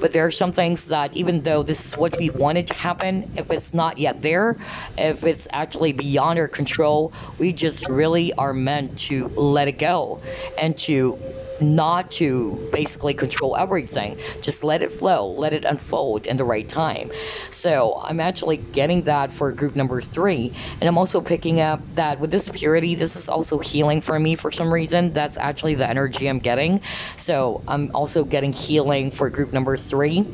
but there are some things that even though this is what we wanted to happen, if it's not yet there, if it's actually beyond our control, we just really are meant to let it go and to not to basically control everything. Just let it flow, let it unfold in the right time. So I'm actually getting that for group number three. And I'm also picking up that with this purity, this is also healing for me for some reason. That's actually the energy I'm getting. So I'm also getting healing for group number three.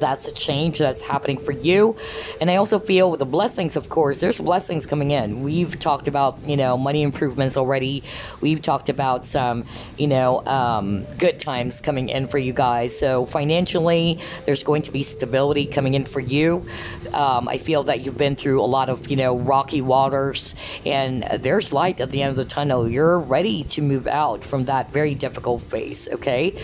That's a change that's happening for you. And I also feel with the blessings, of course, there's blessings coming in. We've talked about, you know, money improvements already. We've talked about some, you know, um, good times coming in for you guys. So financially, there's going to be stability coming in for you. Um, I feel that you've been through a lot of, you know, rocky waters, and there's light at the end of the tunnel. You're ready to move out from that very difficult phase, okay?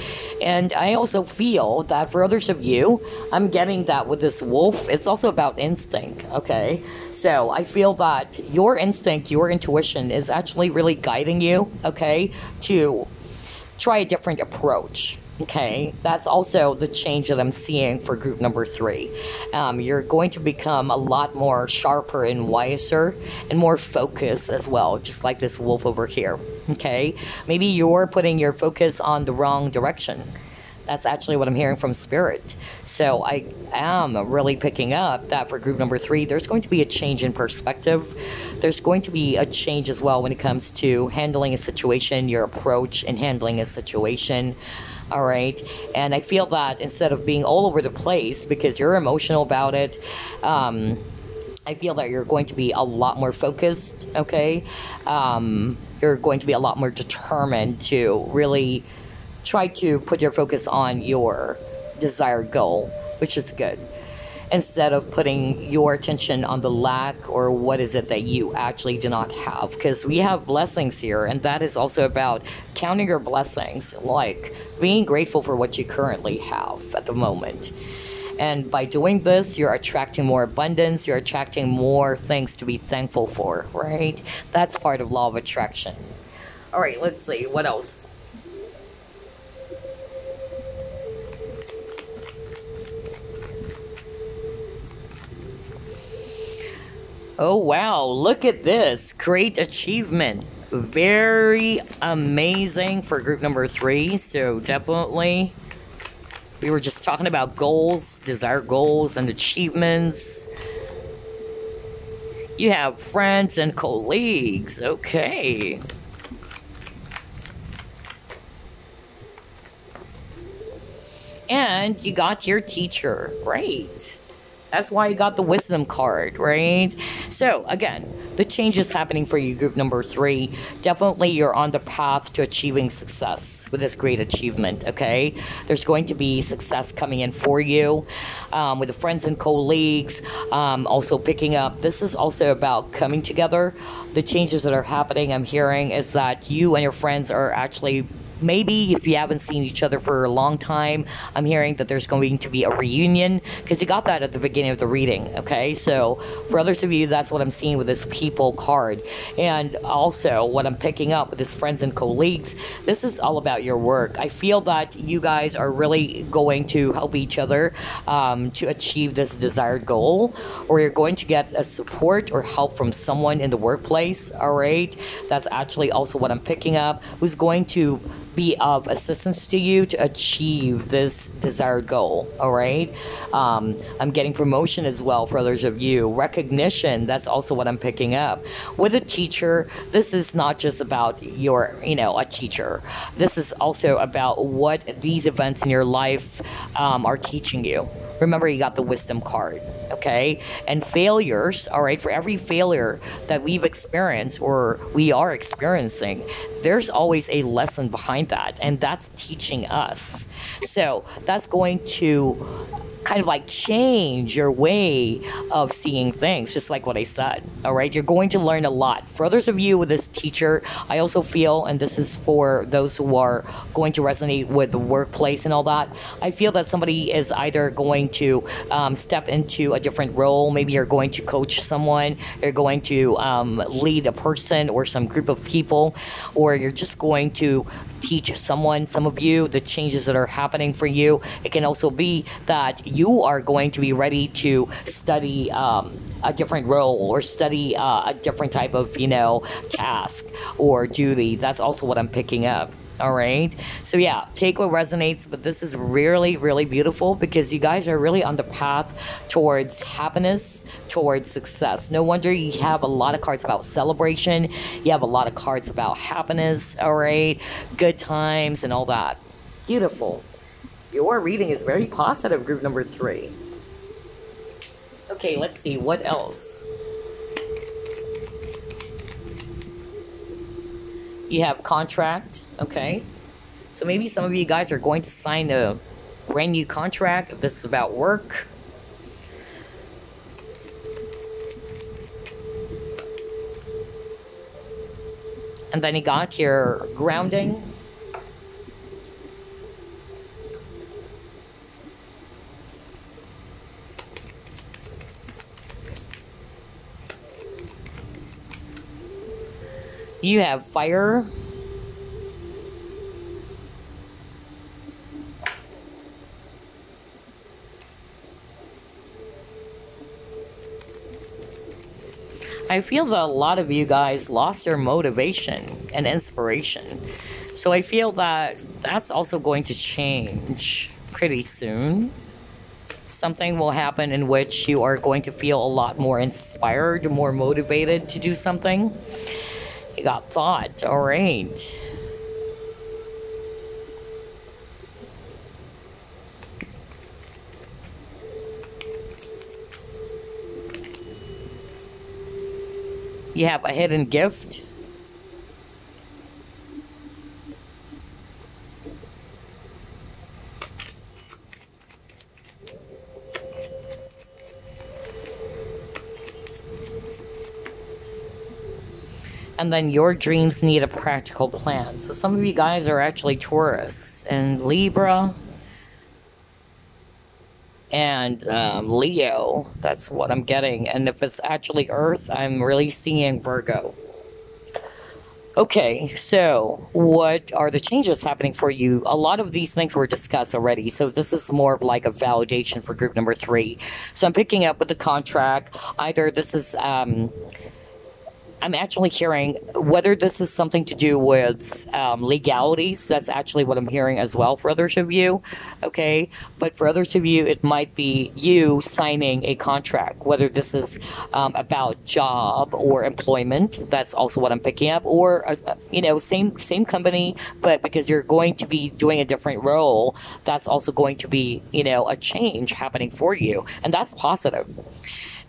And I also feel that for others of you, I'm getting that with this wolf, it's also about instinct, okay? So I feel that your instinct, your intuition is actually really guiding you, okay, to try a different approach, okay? That's also the change that I'm seeing for group number three. Um, you're going to become a lot more sharper and wiser and more focused as well, just like this wolf over here, okay? Maybe you're putting your focus on the wrong direction. That's actually what I'm hearing from Spirit. So I am really picking up that for group number three, there's going to be a change in perspective. There's going to be a change as well when it comes to handling a situation, your approach in handling a situation. All right. And I feel that instead of being all over the place because you're emotional about it, um, I feel that you're going to be a lot more focused, okay? Um, you're going to be a lot more determined to really try to put your focus on your desired goal, which is good, instead of putting your attention on the lack or what is it that you actually do not have. Because we have blessings here, and that is also about counting your blessings, like being grateful for what you currently have at the moment. And by doing this, you're attracting more abundance, you're attracting more things to be thankful for, right? That's part of law of attraction. All right, let's see. What else? Oh, wow. Look at this. Great achievement. Very amazing for group number three. So definitely, we were just talking about goals, desired goals and achievements. You have friends and colleagues. Okay. And you got your teacher. Right. That's why you got the wisdom card, right? So again, the change is happening for you, group number three. Definitely you're on the path to achieving success with this great achievement, okay? There's going to be success coming in for you um, with the friends and colleagues, um, also picking up. This is also about coming together. The changes that are happening, I'm hearing, is that you and your friends are actually, maybe if you haven't seen each other for a long time, I'm hearing that there's going to be a reunion, because you got that at the beginning of the reading, okay? So for others of you, that's what I'm seeing with this people card. And also what I'm picking up with this friends and colleagues, this is all about your work. I feel that you guys are really going to help each other um, to achieve this desired goal, or you're going to get a support or help from someone in the workplace, all right? That's actually also what I'm picking up, who's going to be of assistance to you to achieve this desired goal, all right? Um, I'm getting promotion as well for others of you. Recognition, that's also what I'm picking up. With a teacher, this is not just about your, you know, a teacher. This is also about what these events in your life um, are teaching you. Remember, you got the wisdom card, okay? And failures, all right? For every failure that we've experienced or we are experiencing, there's always a lesson behind that, and that's teaching us. So that's going to kind of like change your way of seeing things, just like what I said, all right? You're going to learn a lot. For others of you with this teacher, I also feel, and this is for those who are going to resonate with the workplace and all that, I feel that somebody is either going to um, step into a different role. Maybe you're going to coach someone, you're going to um, lead a person or some group of people, or you're just going to teach someone. Some of you, the changes that are happening for you, it can also be that you are going to be ready to study um, a different role, or study uh, a different type of, you know, task or duty. That's also what I'm picking up. All right. So yeah, take what resonates, but this is really, really beautiful, because you guys are really on the path towards happiness, towards success. No wonder you have a lot of cards about celebration. You have a lot of cards about happiness. All right. Good times and all that. Beautiful. Your reading is very positive, group number three. Okay, let's see what else. You have contract, okay? So maybe some of you guys are going to sign a brand new contract if this is about work. And then you got your grounding. You have fire. I feel that a lot of you guys lost your motivation and inspiration. So I feel that that's also going to change pretty soon. Something will happen in which you are going to feel a lot more inspired, more motivated to do something. You got thought, all right. You have a hidden gift. And then your dreams need a practical plan. So some of you guys are actually Taurus and Libra and um, Leo. That's what I'm getting. And if it's actually Earth, I'm really seeing Virgo. Okay, so what are the changes happening for you? A lot of these things were discussed already, so this is more of like a validation for group number three. So I'm picking up with the contract. Either this is, um, I'm actually hearing whether this is something to do with um, legalities. That's actually what I'm hearing as well for others of you, okay? But for others of you, it might be you signing a contract, whether this is um, about job or employment. That's also what I'm picking up. Or, uh, you know, same same company, but because you're going to be doing a different role, that's also going to be, you know, a change happening for you. And that's positive.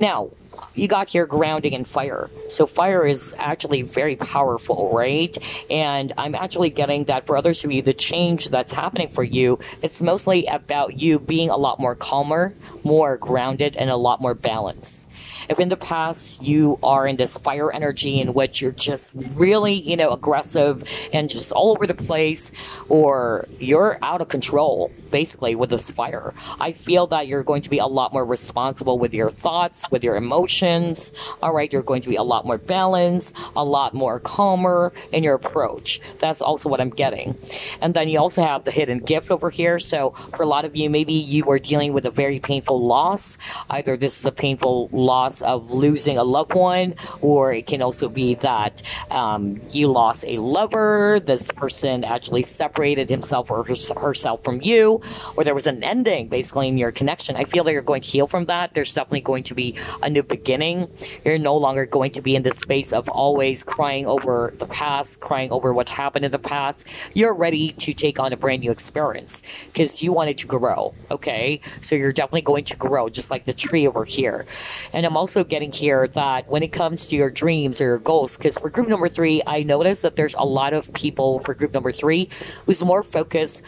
Now, you got here grounding and fire. So fire is actually very powerful, right? And I'm actually getting that for others of you, the change that's happening for you, it's mostly about you being a lot more calmer, more grounded, and a lot more balanced. If in the past you are in this fire energy in which you're just really, you know, aggressive and just all over the place, or you're out of control, basically, with this fire, I feel that you're going to be a lot more responsible with your thoughts, with your emotions, all right? You're going to be a lot more balanced, a lot more calmer in your approach. That's also what I'm getting. And then you also have the hidden gift over here. So for a lot of you, maybe you are dealing with a very painful loss. Either this is a painful loss of losing a loved one, or it can also be that um, you lost a lover, this person actually separated himself or her herself from you, or there was an ending basically in your connection. I feel that you're going to heal from that. There's definitely going to be a new beginning. You're no longer going to be in this space of always crying over the past, crying over what happened in the past. You're ready to take on a brand new experience because you wanted to grow, okay? So you're definitely going to grow, just like the tree over here. And I'm I'm also getting here that when it comes to your dreams or your goals, because for group number three, I noticed that there's a lot of people for group number three who's more focused,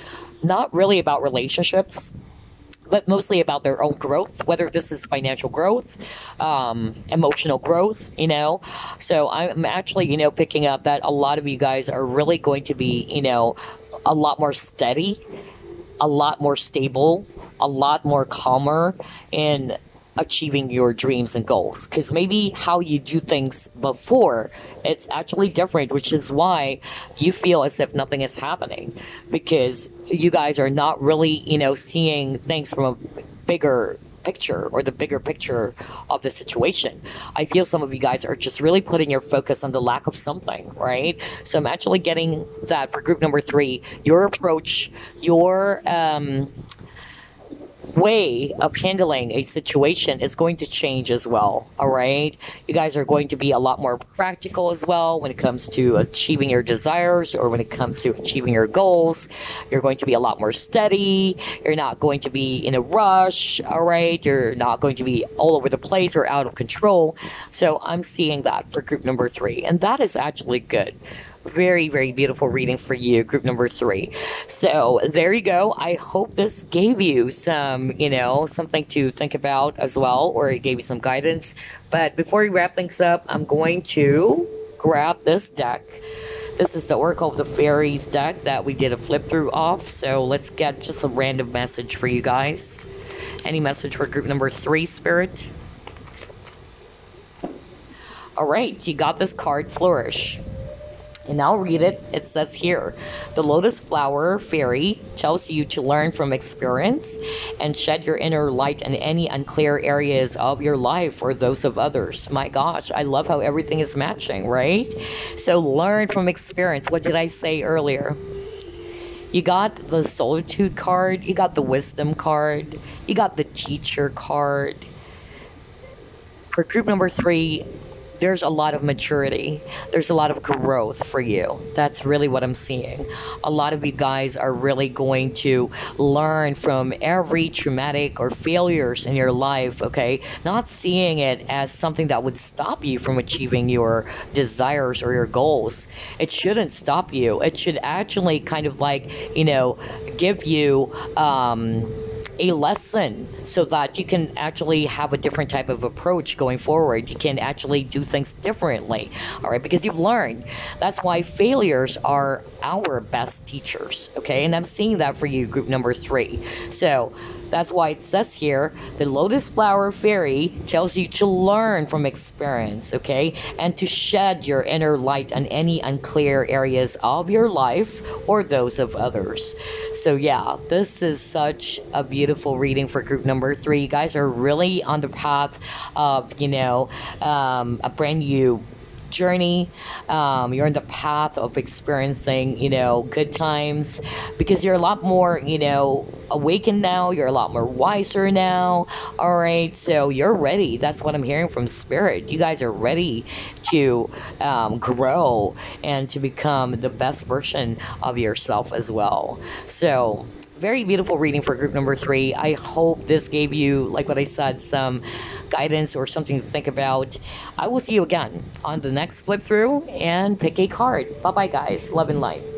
not really about relationships, but mostly about their own growth, whether this is financial growth, um, emotional growth, you know. So I'm actually, you know, picking up that a lot of you guys are really going to be, you know, a lot more steady, a lot more stable, a lot more calmer, and achieving your dreams and goals, because maybe how you do things before, it's actually different, which is why you feel as if nothing is happening, because you guys are not really, you know, seeing things from a bigger picture or the bigger picture of the situation. I feel some of you guys are just really putting your focus on the lack of something, right? So I'm actually getting that for group number three, your approach, your um way of handling a situation is going to change as well, all right? You guys are going to be a lot more practical as well when it comes to achieving your desires or when it comes to achieving your goals. You're going to be a lot more steady. You're not going to be in a rush, all right? You're not going to be all over the place or out of control. So I'm seeing that for group number three, and that is actually good. Very, very beautiful reading for you, group number three. So there you go. I hope this gave you some, you know, something to think about as well, or it gave you some guidance. But before we wrap things up, I'm going to grab this deck. This is the Oracle of the Fairies deck that we did a flip through off. So let's get just a random message for you guys. Any message for group number three, Spirit? All right, you got this card, Flourish. And I'll read it. It says here, the lotus flower fairy tells you to learn from experience and shed your inner light in any unclear areas of your life or those of others. My gosh, I love how everything is matching, right? So learn from experience. What did I say earlier? You got the solitude card. You got the wisdom card. You got the teacher card. For group number three, there's a lot of maturity. There's a lot of growth for you. That's really what I'm seeing. A lot of you guys are really going to learn from every traumatic or failures in your life, okay? Not seeing it as something that would stop you from achieving your desires or your goals. It shouldn't stop you. It should actually kind of like, you know, give you um, a lesson so that you can actually have a different type of approach going forward. You can actually do things differently, all right? Because you've learned. That's why failures are our best teachers, okay? And I'm seeing that for you, group number three. So That's why it says here, the lotus flower fairy tells you to learn from experience, okay? And to shed your inner light on any unclear areas of your life or those of others. So yeah, this is such a beautiful reading for group number three. You guys are really on the path of, you know, um, a brand new journey. Um, you're on the path of experiencing, you know, good times, because you're a lot more, you know, awakened now. You're a lot more wiser now. All right. So you're ready. That's what I'm hearing from Spirit. You guys are ready to um, grow and to become the best version of yourself as well. So very beautiful reading for group number three. I hope this gave you, like what I said, some guidance or something to think about. I will see you again on the next flip through and pick a card. Bye-bye, guys. Love and light.